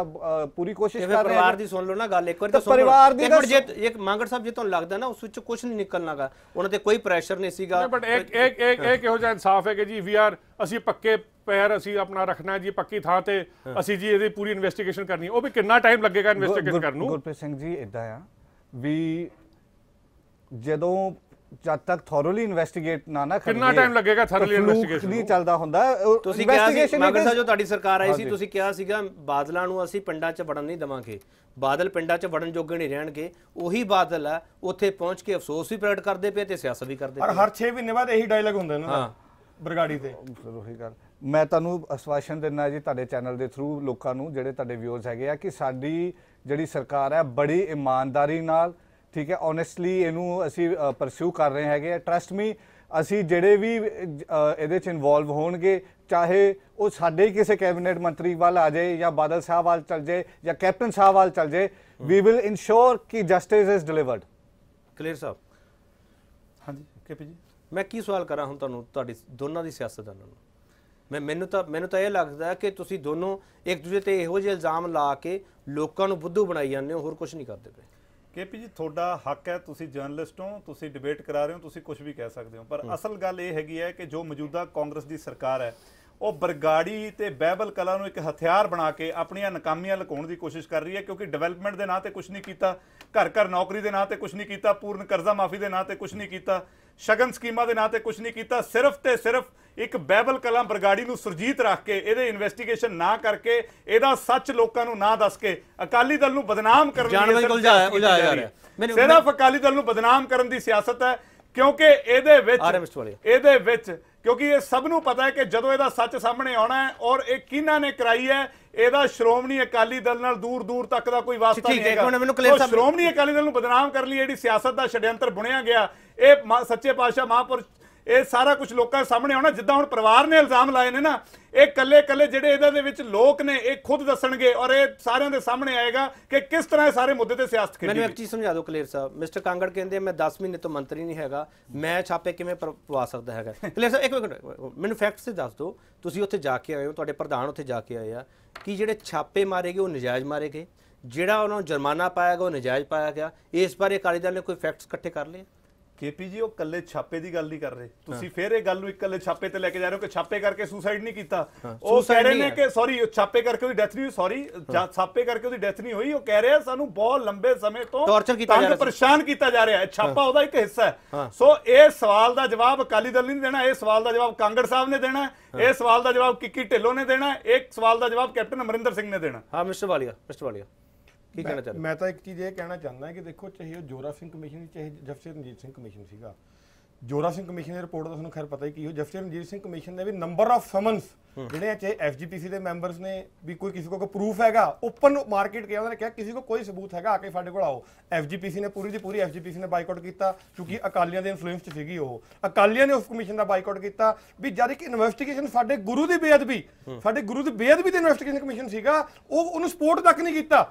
ਪੂਰੀ ਕੋਸ਼ਿਸ਼ ਕਰ ਰਹੇ ਹਾਂ। ਪਰਿਵਾਰ ਦੀ ਸੁਣ ਲਓ ਨਾ ਗੱਲ ਇੱਕ ਵਾਰ ਤਾਂ। ਪਰਿਵਾਰ ਦੀ ਜੇ ਇੱਕ ਮੰਗੜ ਸਾਹਿਬ ਜੇ ਤੁਹਾਨੂੰ ਲੱਗਦਾ ਨਾ ਉਸ ਵਿੱਚ ਕੁਝ ਨਹੀਂ ਨਿਕਲਣਾਗਾ, ਉਹਨਾਂ ਤੇ ਕੋਈ ਪ੍ਰੈਸ਼ਰ ਨਹੀਂ ਸੀਗਾ। ਬਟ ਇਹ ਕਿਹੋ ਜਿਹਾ ਇਨਸਾਫ ਹੈ ਕਿ ਜੀ ਵੀ ਆਰ ਅਸੀਂ ਪੱਕੇ ਪੈਰ ਅਸੀਂ ਆਪਣਾ ਰੱਖਣਾ ਜੀ, ਪੱਕੀ ਥਾਂ ਤੇ ਅਸੀਂ ਜੀ ਇਹਦੀ ਪੂਰੀ ਇਨਵੈਸਟੀਗੇਸ਼ਨ ਕਰਨੀ। ਉਹ ਵੀ ਕਿੰਨਾ ਟਾਈਮ ਲੱਗੇਗਾ ਇਨਵੈਸਟੀਗੇਟ ਕਰਨ ਨੂੰ? ਗੁਰਪ੍ਰੀਤ ਸਿੰਘ ਜੀ ਇਦਾਂ ਆ ਵੀ ਜਦੋਂ ਜਦ ਤੱਕ ਥੋਰੋਲੀ ਇਨਵੈਸਟੀਗੇਟ ਨਾ ਨਾ ਕਿੰਨਾ ਟਾਈਮ ਲੱਗੇਗਾ ਥੋਰੋਲੀ ਇਨਵੈਸਟੀਗੇਸ਼ਨ ਨਹੀਂ ਚੱਲਦਾ ਹੁੰਦਾ। ਤੁਸੀਂ ਇਨਵੈਸਟੀਗੇਸ਼ਨ ਮਗਰ ਸਾਹਿਬ ਜੋ ਤੁਹਾਡੀ ਸਰਕਾਰ ਆਈ ਸੀ ਤੁਸੀਂ ਕਿਹਾ ਸੀਗਾ ਬਾਦਲਾਂ ਨੂੰ ਅਸੀਂ ਪਿੰਡਾਂ 'ਚ ਵੜਨ ਨਹੀਂ ਦੇਵਾਂਗੇ, ਬਾਦਲ ਪਿੰਡਾਂ 'ਚ ਵੜਨ ਜੋਗੇ ਨਹੀਂ ਰਹਿਣਗੇ। ਉਹੀ ਬਾਦਲ ਆ ਉੱਥੇ ਪਹੁੰਚ ਕੇ ਅਫਸੋਸ ਵੀ ਪ੍ਰਗਟ ਕਰਦੇ ਪਏ ਤੇ ਸਿਆਸਤ ਵੀ ਕਰਦੇ ਪਏ। ਹਰ 6 ਮਹੀਨੇ ਬਾਅਦ ਇਹੀ ਡਾਇਲੌਗ ਹੁੰਦਾ ਇਹਨਾਂ ਦਾ ਬਰਗਾੜੀ ਤੇ। ਉਹੀ ਗੱਲ ਮੈਂ ਤੁਹਾਨੂੰ ਅਸਵਾਸ਼ਨ ਦਿੰਦਾ ਜੀ ਤੁਹਾਡੇ ਚੈਨਲ ਦੇ ਥਰੂ ਲੋਕਾਂ ਨੂੰ ਜਿਹੜੇ ਤੁਹਾਡੇ ਵਿਊਅਰਸ ਹੈਗੇ ਆ ਕਿ ਸਾਡੀ ਜਿਹੜੀ ਸਰਕਾਰ ਹੈ ਬੜੀ ਈਮਾਨਦਾਰੀ ਨਾਲ ठीक है ऑनेस्टली इनू असी परस्यू कर रहे हैं। ट्रस्ट मी असी जेडे भी ये इनवॉल्व होंगे चाहे वो साढ़े किसी कैबिनेट मंत्री वाल आ जाए या बादल साहब वाल चल जाए या कैप्टन साहब वाल चल जाए, वी विल इंश्योर कि जस्टिस इज डिलीवर्ड। क्लियर साहब? हाँ जी केपी जी मैं की सवाल करा हूँ तुहानू दोनों की सियासतदानों मैं मैनू तो यह लगता है कि तुसी दोनों एक दूजे पर इहो जिहे इल्जाम ला के लोगों को बुद्धू बनाई जांदे हो, होर कुछ नहीं करते पे। के पी जी थोड़ा हक है, तुसी जर्नलिस्ट हो, तुसी डिबेट करा रहे हो, तुसी कुछ भी कह सकते हो, पर असल गल ये हैगी है कि जो मौजूदा कांग्रेस की सरकार है वो बरगाड़ी ते बैबल कला नूं एक हथियार बना के अपनियां नाकामियां लुकाउण की कोशिश कर रही है, क्योंकि डिवेलपमेंट के नां ते कुछ नहीं किया, घर घर नौकरी के नां ते कुछ नहीं किया, पूर्ण कर्जा माफ़ी के नां ते कुछ नहीं किया, शगन स्कीमां के नां ते कुछ नहीं किया, सिर्फ तो सिर्फ एक बैबल कला बरगाड़ी नूं सुरजीत रख के इहदे इन्वेस्टिगेशन ना करके इहदा सच लोकां नूं ना दस के अकाली दल नूं बदनाम करन दी सियासत, सिर्फ अकाली दल नूं बदनाम करन दी सियासत है। क्योंकि क्योंकि ये सबनों पता है कि जदों इहदा सच सामने आना है और ये किन्हां ने कराई है, ਇਹਦਾ ਸ਼੍ਰੋਮਣੀ ਅਕਾਲੀ ਦਲ ਨਾਲ दूर दूर तक का कोई वास्ता नहीं है। ਸ਼੍ਰੋਮਣੀ ਅਕਾਲੀ ਦਲ ਨੂੰ ਬਦਨਾਮ ਕਰਨ ਲਈ ਜਿਹੜੀ ਸਿਆਸਤ ਦਾ ਛੜਿਅੰਤਰ ਬੁਣਿਆ ਗਿਆ ਇਹ ਸੱਚੇ ਪਾਤਸ਼ਾਹ ਮਹਾਂਪੁਰਸ਼ ਇਹ ਸਾਰਾ ਕੁਝ ਲੋਕਾਂ ਦੇ ਸਾਹਮਣੇ ਆਉਣਾ। ਜਿੱਦਾਂ ਹੁਣ ਪਰਿਵਾਰ ਨੇ ਇਲਜ਼ਾਮ ਲਾਏ ਨੇ ਨਾ, ਇਹ ਕੱਲੇ-ਕੱਲੇ ਜਿਹੜੇ ਇਹਦੇ ਦੇ ਵਿੱਚ ਲੋਕ ਨੇ ਇਹ ਖੁਦ ਦੱਸਣਗੇ ਔਰ ਇਹ ਸਾਰਿਆਂ ਦੇ ਸਾਹਮਣੇ ਆਏਗਾ ਕਿ ਕਿਸ ਤਰ੍ਹਾਂ ਇਹ ਸਾਰੇ ਮੁੱਦੇ ਤੇ ਸਿਆਸਤ ਖੇਡੀ। ਮੈਨੂੰ ਇੱਕ ਚੀਜ਼ ਸਮਝਾ ਦਿਓ ਕਲੇਰ ਸਾਹਿਬ, ਮਿਸਟਰ ਕਾਂਗੜ ਕਹਿੰਦੇ ਮੈਂ 10 ਮਹੀਨੇ ਤੋਂ ਮੰਤਰੀ ਨਹੀਂ ਹੈਗਾ, ਮੈਂ ਛਾਪੇ ਕਿਵੇਂ ਪਵਾ ਸਕਦਾ ਹੈਗਾ? ਕਲੇਰ ਸਾਹਿਬ ਇੱਕ ਮਿੰਟ ਮੈਨੂੰ ਫੈਕਟਸ ਤੇ ਦੱਸ ਦਿਓ, ਤੁਸੀਂ ਉੱਥੇ ਜਾ ਕੇ ਆਏ ਹੋ, ਤੁਹਾਡੇ ਪ੍ਰਧਾਨ ਉੱਥੇ ਜਾ ਕੇ ਆਏ ਆ, ਕਿ ਜਿਹੜੇ ਛਾਪੇ ਮਾਰੇ ਗਏ ਉਹ ਨਜਾਇਜ਼ ਮਾਰੇ ਗਏ, ਜਿਹੜਾ ਉਹਨਾਂ ਨੂੰ ਜੁਰਮਾਨਾ ਪਾਇਆ ਗਿਆ ਉਹ ਨਜਾਇਜ਼ ਪਾਇਆ ਗਿਆ, ਇਸ ਬਾਰੇ ਅਕਾਲੀ ਦਲ ਨੇ ਕੋਈ ਫੈਕਟਸ ਇਕੱਠੇ ਕਰ ਲਏ? केपी जी वो कल्ले छापे की गल नहीं कर रहे, तुसी फिर ये गल नूं इकल्ले छापे ते लेके जा रहे हो कि छापे करके सुसाइड नहीं कीता। वो कह रहे ने कि सॉरी छापे करके उहदी डेथ नहीं हुई, सॉरी छापे करके उहदी डेथ नहीं हुई। वो कह रहे हैं सानू बहुत लंबे समय तो टॉर्चर कीता जा रहा है, परेशान कीता जा रहा है, छापा उहदा एक हिस्सा है। सो इस सवाल का जवाब अकाली दल नहीं देना, इस सवाल का जवाब कांगड़ साहब ने देना, इस सवाल का जवाब किकी ढिल्लों ने देना, एक सवाल का जवाब कैप्टन अमरिंदर सिंह ने देना। हाँ मिस्टर वालिया मैं तो एक चीज़ ये कहना चाहता है कि देखो चाहे जोरा सिंह कमीशन चाहे जफसर रंजीत सिंह कमीशन सीगा, जोरा सिंह कमीशन की रिपोर्ट का खैर पता ही की हो, जफसर रंजीत सिंह कमीशन ने भी नंबर ऑफ समन्स जोड़े चाहे FGPC के मैंबरस ने भी कोई किसी को प्रूफ हैगा ओपन मार्केट गया, उन्होंने कहा किसी को कोई सबूत हैगा आके साडे कोल आओ। FGPC ने पूरी की पूरी FGPC ने बाईकाट किया क्योंकि अकालियां दे इन्फ्लुएंस च सीगी, वह अकालियां ने उस कमीशन का बाईकाट किया भी जद एक इन्वेस्टिगेशन साडे गुरु की बेअदबी तो इन्वेस्टिगेशन कमीशन सीगा उन्होंने सपोर्ट तक नहीं किया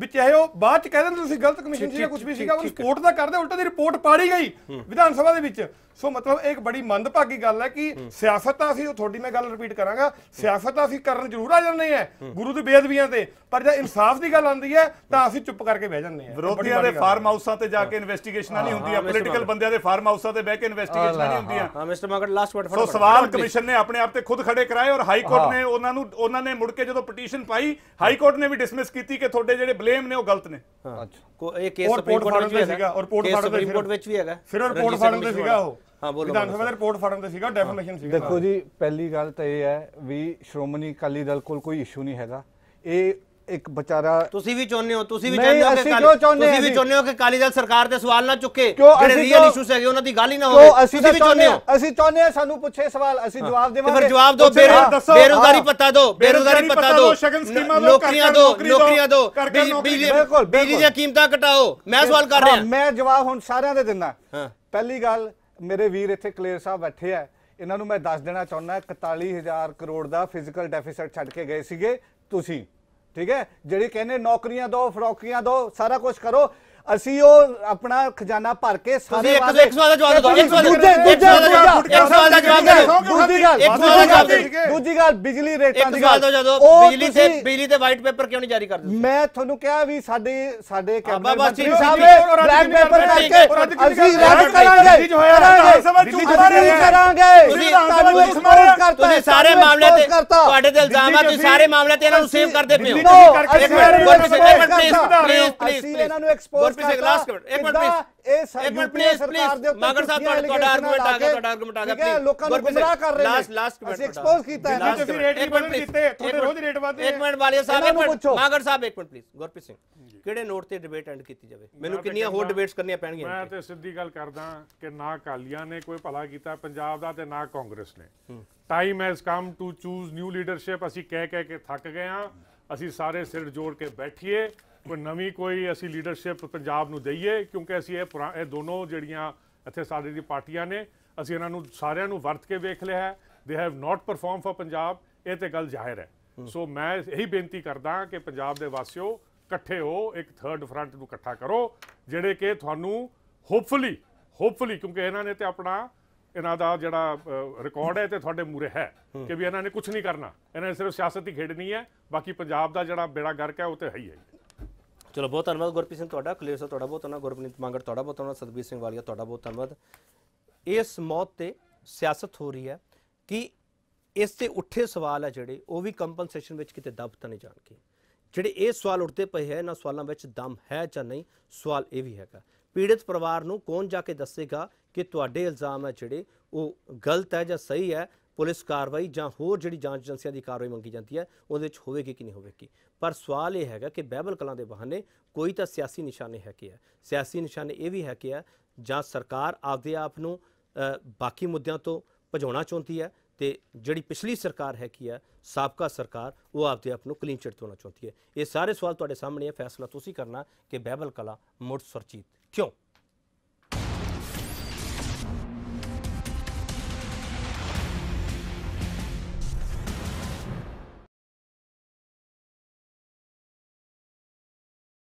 भी चाहे वो बाद च कह दें गलत कमीशन या कुछ भी सीगा उस रिपोर्ट दा करदे उल्टा दी रिपोर्ट पाड़ी गई विधानसभा दे विच। सो मतलब एक बड़ी मंदभागी गल है कि सियासत असीं थोड़ी मैं गल रिपीट करांगा, सियासत असीं करन जरूर आ जांदे हैं गुरु दी बेअदबियां ते, पर जे इंसाफ दी गल आंदी है तां असीं चुप करके बह जांदे हैं। विरोधियां दे फार्म हाउसां ते जाके इन्वेस्टिगेशनां नहीं हुंदियां, पॉलिटिकल बंदियां दे फार्म हाउसां ते बह के इन्वेस्टिगेशनां नहीं हुंदियां। हां मिस्टर मागड़ लास्ट वर्ड। सो सवाल कमीशन ने अपने आप ते खुद खड़े कराए और हाई कोर्ट ने उन्होंने मुड़ के जदों पिटीशन पाई हाई कोर्ट ने भी डिसमिस कीती कि थोड़े ਜਿਹੜੇ ਬਲੇਮ ਨੇ ਉਹ ਗਲਤ ਨੇ। ਅੱਛਾ ਇਹ ਕੇਸ ਰਿਪੋਰਟ ਫਾੜਨ ਤੇ ਸੀਗਾ ਔਰ ਰਿਪੋਰਟ ਫਾੜਨ ਦੇ ਰਿਪੋਰਟ ਵਿੱਚ ਵੀ ਹੈਗਾ, ਫਿਰ ਰਿਪੋਰਟ ਫਾੜਨ ਤੇ ਸੀਗਾ ਉਹ। ਹਾਂ ਬੋਲੋ ਵਿਧਾਨ ਸਭਾ ਦੇ ਰਿਪੋਰਟ ਫਾੜਨ ਤੇ ਸੀਗਾ ਡੈਫਾਮੇਸ਼ਨ ਸੀਗਾ। ਦੇਖੋ ਜੀ ਪਹਿਲੀ ਗੱਲ ਤਾਂ ਇਹ ਹੈ ਵੀ ਸ਼੍ਰੋਮਣੀ ਅਕਾਲੀ ਦਲ ਕੋਲ ਕੋਈ ਇਸ਼ੂ ਨਹੀਂ ਹੈਗਾ, ਇਹ ਇੱਕ ਵਿਚਾਰਾ ਤੁਸੀਂ ਵੀ ਚਾਹੁੰਦੇ ਹੋ ਕਿ ਅਕਾਲੀ ਦਲ ਸਰਕਾਰ ਤੇ ਸਵਾਲ ਨਾ ਚੁੱਕੇ ਜਿਹੜੇ ਰੀਅਲ ਇਸ਼ੂਸ ਹੈਗੇ ਉਹਨਾਂ ਦੀ ਗੱਲ ਹੀ ਨਾ ਹੋਵੇ। ਅਸੀਂ ਚਾਹੁੰਦੇ ਹਾਂ ਸਾਨੂੰ ਪੁੱਛੇ ਸਵਾਲ ਅਸੀਂ ਜਵਾਬ ਦੇਵਾਂਗੇ। ਫਿਰ ਜਵਾਬ ਦਿਓ, ਬੇਰੋਜ਼ਗਾਰੀ ਪਤਾ ਦਿਓ, ਨੌਕਰੀਆਂ ਦਿਓ, ਬਿਜਲੀ ਦੀਆਂ ਕੀਮਤਾਂ ਘਟਾਓ। ਮੈਂ ਸਵਾਲ ਕਰ ਰਿਹਾ, ਮੈਂ ਜਵਾਬ ਹੁਣ ਸਾਰਿਆਂ ਦੇ ਦਿੰਦਾ। ਪਹਿਲੀ ਗੱਲ ਮੇਰੇ ਵੀਰ ਇੱਥੇ ਕਲੇਰ ਸਾਹਿਬ ਬੈਠੇ ਆ, ਇਹਨਾਂ ਨੂੰ ਮੈਂ ਦੱਸ ਦੇਣਾ ਚਾਹੁੰਦਾ 41000 ਕਰੋੜ ਦਾ ਫਿਜ਼ੀਕਲ ਡੈਫਿਸਿਟ ਛੱਡ ਕੇ ਗਏ ਸੀਗੇ ਤੁਸੀਂ, ठीक है, जिहड़े कहने नौकरियां दो फरोकियां दो सारा कुछ करो, असी अपना खजाना भर के सारे दूजी गल बिजली रेटां दी बिजली ते वाइट पेपर क्यों नहीं जारी कर दित्ता? मैं तुहानूं कहा भी साडे कैबिनेट मंत्री साहब ने ब्लैक पेपर करके असी रद्द करांगे। ਤੁਸੀਂ ਸਾਰੇ ਮਾਮਲੇ ਤੇ ਤੁਹਾਡੇ ਤੇ ਇਲਜ਼ਾਮ ਆ, ਤੁਸੀਂ ਸਾਰੇ ਮਾਮਲੇ ਤੇ ਇਹਨਾਂ ਨੂੰ ਸੇਵ ਕਰਦੇ ਪਏ ਹੋ। ਅਸੀਂ ਇਹਨਾਂ ਨੂੰ ਐਕਸਪੋਜ਼ ਗੁਰਪ੍ਰੀਤ ਸਿੰਘ ਕਿਹੜੇ ਨੋਟ ਤੇ ਡਿਬੇਟ ਐਂਡ ਕੀਤੀ ਜਾਵੇ, ਮੈਨੂੰ ਕਿੰਨੀਆਂ ਹੋਰ ਡਿਬੇਟਸ ਕਰਨੀਆਂ ਪੈਣਗੀਆਂ। ਮੈਂ ਤੇ ਸਿੱਧੀ ਗੱਲ ਕਰਦਾ ਕਿ ਨਾ ਅਕਾਲੀਆਂ ਨੇ ਕੋਈ ਭਲਾ ਕੀਤਾ ਪੰਜਾਬ ਦਾ ਤੇ ਨਾ ਕਾਂਗਰਸ ਨੇ। Time has come to choose new leadership. ਅਸੀਂ ਕਹਿ ਕੇ ਥੱਕ ਗਏ ਹਾਂ, ਅਸੀਂ ਸਾਰੇ ਸਿਰ ਜੋੜ ਕੇ ਬੈਠੀਏ, ਕੋਈ ਨਵੀਂ ਕੋਈ ਅਸੀਂ ਲੀਡਰਸ਼ਿਪ ਪੰਜਾਬ ਨੂੰ ਦਈਏ, ਕਿਉਂਕਿ ਅਸੀਂ ਇਹ ਦੋਨੋਂ ਜਿਹੜੀਆਂ ਇੱਥੇ ਸਾਡੇ ਦੀ ਪਾਰਟੀਆਂ ਨੇ ਅਸੀਂ ਇਹਨਾਂ ਨੂੰ ਸਾਰਿਆਂ ਨੂੰ ਵਰਤ ਕੇ ਵੇਖ ਲਿਆ ਹੈ। They have not perform for Punjab, ਇਹ ਤੇ ਗੱਲ ਜ਼ਾਹਿਰ ਹੈ। ਸੋ ਮੈਂ ਇਹੀ ਬੇਨਤੀ ਕਰਦਾ ਕਿ ਪੰਜਾਬ ਦੇ ਵਾਸੀਓ ਇਕੱਠੇ ਹੋ, ਇੱਕ ਥਰਡ ਫਰੰਟ ਨੂੰ ਇਕੱਠਾ ਕਰੋ, ਜਿਹੜੇ ਕਿ ਤੁਹਾਨੂੰ ਹੋਪਫੁਲੀ ਕਿਉਂਕਿ ਇਹਨਾਂ ਨੇ ਤੇ ਆਪਣਾ ਇਹਨਾਂ ਦਾ ਜਿਹੜਾ ਰਿਕਾਰਡ ਹੈ ਤੇ ਤੁਹਾਡੇ ਮੂਹਰੇ ਹੈ ਕਿ ਵੀ ਇਹਨਾਂ ਨੇ ਕੁਝ ਨਹੀਂ ਕਰਨਾ, ਇਹਨਾਂ ਨੇ ਸਿਰਫ ਸਿਆਸਤ ਹੀ ਖੇਡਣੀ ਹੈ, ਬਾਕੀ ਪੰਜਾਬ ਦਾ ਜਿਹੜਾ ਬੇੜਾ ਗਰਕ ਹੈ ਉਹ ਤੇ ਹੈ ਹੀ ਹੈ। ਚਲੋ ਬਹੁਤ ਧੰਨਵਾਦ ਗੁਰਪ੍ਰੀਤ ਸਿੰਘ ਤੁਹਾਡਾ, ਕਲੇਰ ਸਾਹਿਬ ਤੁਹਾਡਾ ਬਹੁਤ ਧੰਨਵਾਦ, ਗੁਰਪ੍ਰੀਤ ਮਾਂਗੜ ਤੁਹਾਡਾ ਬਹੁਤ ਧੰਨਵਾਦ, ਸਤਬੀਰ ਸਿੰਘ ਵਾਲੀਆ ਤੁਹਾਡਾ ਬਹੁਤ ਧੰਨਵਾਦ। ਇਸ ਮੌਤ ਤੇ ਸਿਆਸਤ ਹੋ ਰਹੀ ਹੈ ਕਿ ਇਸ ਤੇ ਉੱਠੇ ਸਵਾਲ ਹੈ ਜਿਹੜੇ ਉਹ ਵੀ ਕੰਪਨਸੇਸ਼ਨ ਵਿੱਚ ਕਿਤੇ ਦੱਬ ਤਾਂ ਨਹੀਂ ਜਾਣਗੇ। ਜਿਹੜੇ ਇਹ ਸਵਾਲ ਉੱਠਦੇ ਪਏ ਹੈ ਇਹਨਾਂ ਸਵਾਲਾਂ ਵਿੱਚ ਦਮ ਹੈ ਜਾਂ ਨਹੀਂ, ਸਵਾਲ ਇਹ ਵੀ ਹੈਗਾ। ਪੀੜਤ ਪਰਿਵਾਰ ਨੂੰ ਕੌਣ ਜਾ ਕੇ ਦੱਸੇਗਾ ਕਿ ਤੁਹਾਡੇ ਇਲਜ਼ਾਮ ਹੈ ਜਿਹੜੇ ਉਹ ਗਲਤ ਹੈ ਜਾਂ ਸਹੀ ਹੈ। ਪੁਲਿਸ ਕਾਰਵਾਈ ਜਾਂ ਹੋਰ ਜਿਹੜੀ ਜਾਂਚ ਏਜੰਸੀਆਂ ਦੀ ਕਾਰਵਾਈ ਮੰਗੀ ਜਾਂਦੀ ਹੈ ਉਹਦੇ ਵਿੱਚ ਹੋਵੇਗੀ ਕਿ ਨਹੀਂ ਹੋਵੇਗੀ। ਪਰ ਸਵਾਲ ਇਹ ਹੈਗਾ ਕਿ ਬਹਿਬਲ ਕਲਾਂ ਦੇ ਬਹਾਨੇ ਕੋਈ ਤਾਂ ਸਿਆਸੀ ਨਿਸ਼ਾਨੇ ਹੈਗੇ ਆ। ਸਿਆਸੀ ਨਿਸ਼ਾਨੇ ਇਹ ਵੀ ਹੈਗੇ ਆ ਜਾਂ ਸਰਕਾਰ ਆਪਦੇ ਆਪ ਨੂੰ ਬਾਕੀ ਮੁੱਦਿਆਂ ਤੋਂ ਭਜਾਉਣਾ ਚਾਹੁੰਦੀ ਹੈ ਤੇ ਜਿਹੜੀ ਪਿਛਲੀ ਸਰਕਾਰ ਹੈਗੀ ਆ ਸਾਬਕਾ ਸਰਕਾਰ ਉਹ ਆਪਦੇ ਆਪ ਨੂੰ ਕਲੀਨ ਚਿੱਟ ਤੋਣਾ ਚਾਹੁੰਦੀ ਹੈ। ਇਹ ਸਾਰੇ ਸਵਾਲ ਤੁਹਾਡੇ ਸਾਹਮਣੇ ਆ, ਫੈਸਲਾ ਤੁਸੀਂ ਕਰਨਾ ਕਿ ਬਹਿਬਲ ਕਲਾਂ ਮੁੜ ਸੁਰਜੀਤ ਕਿਉਂ।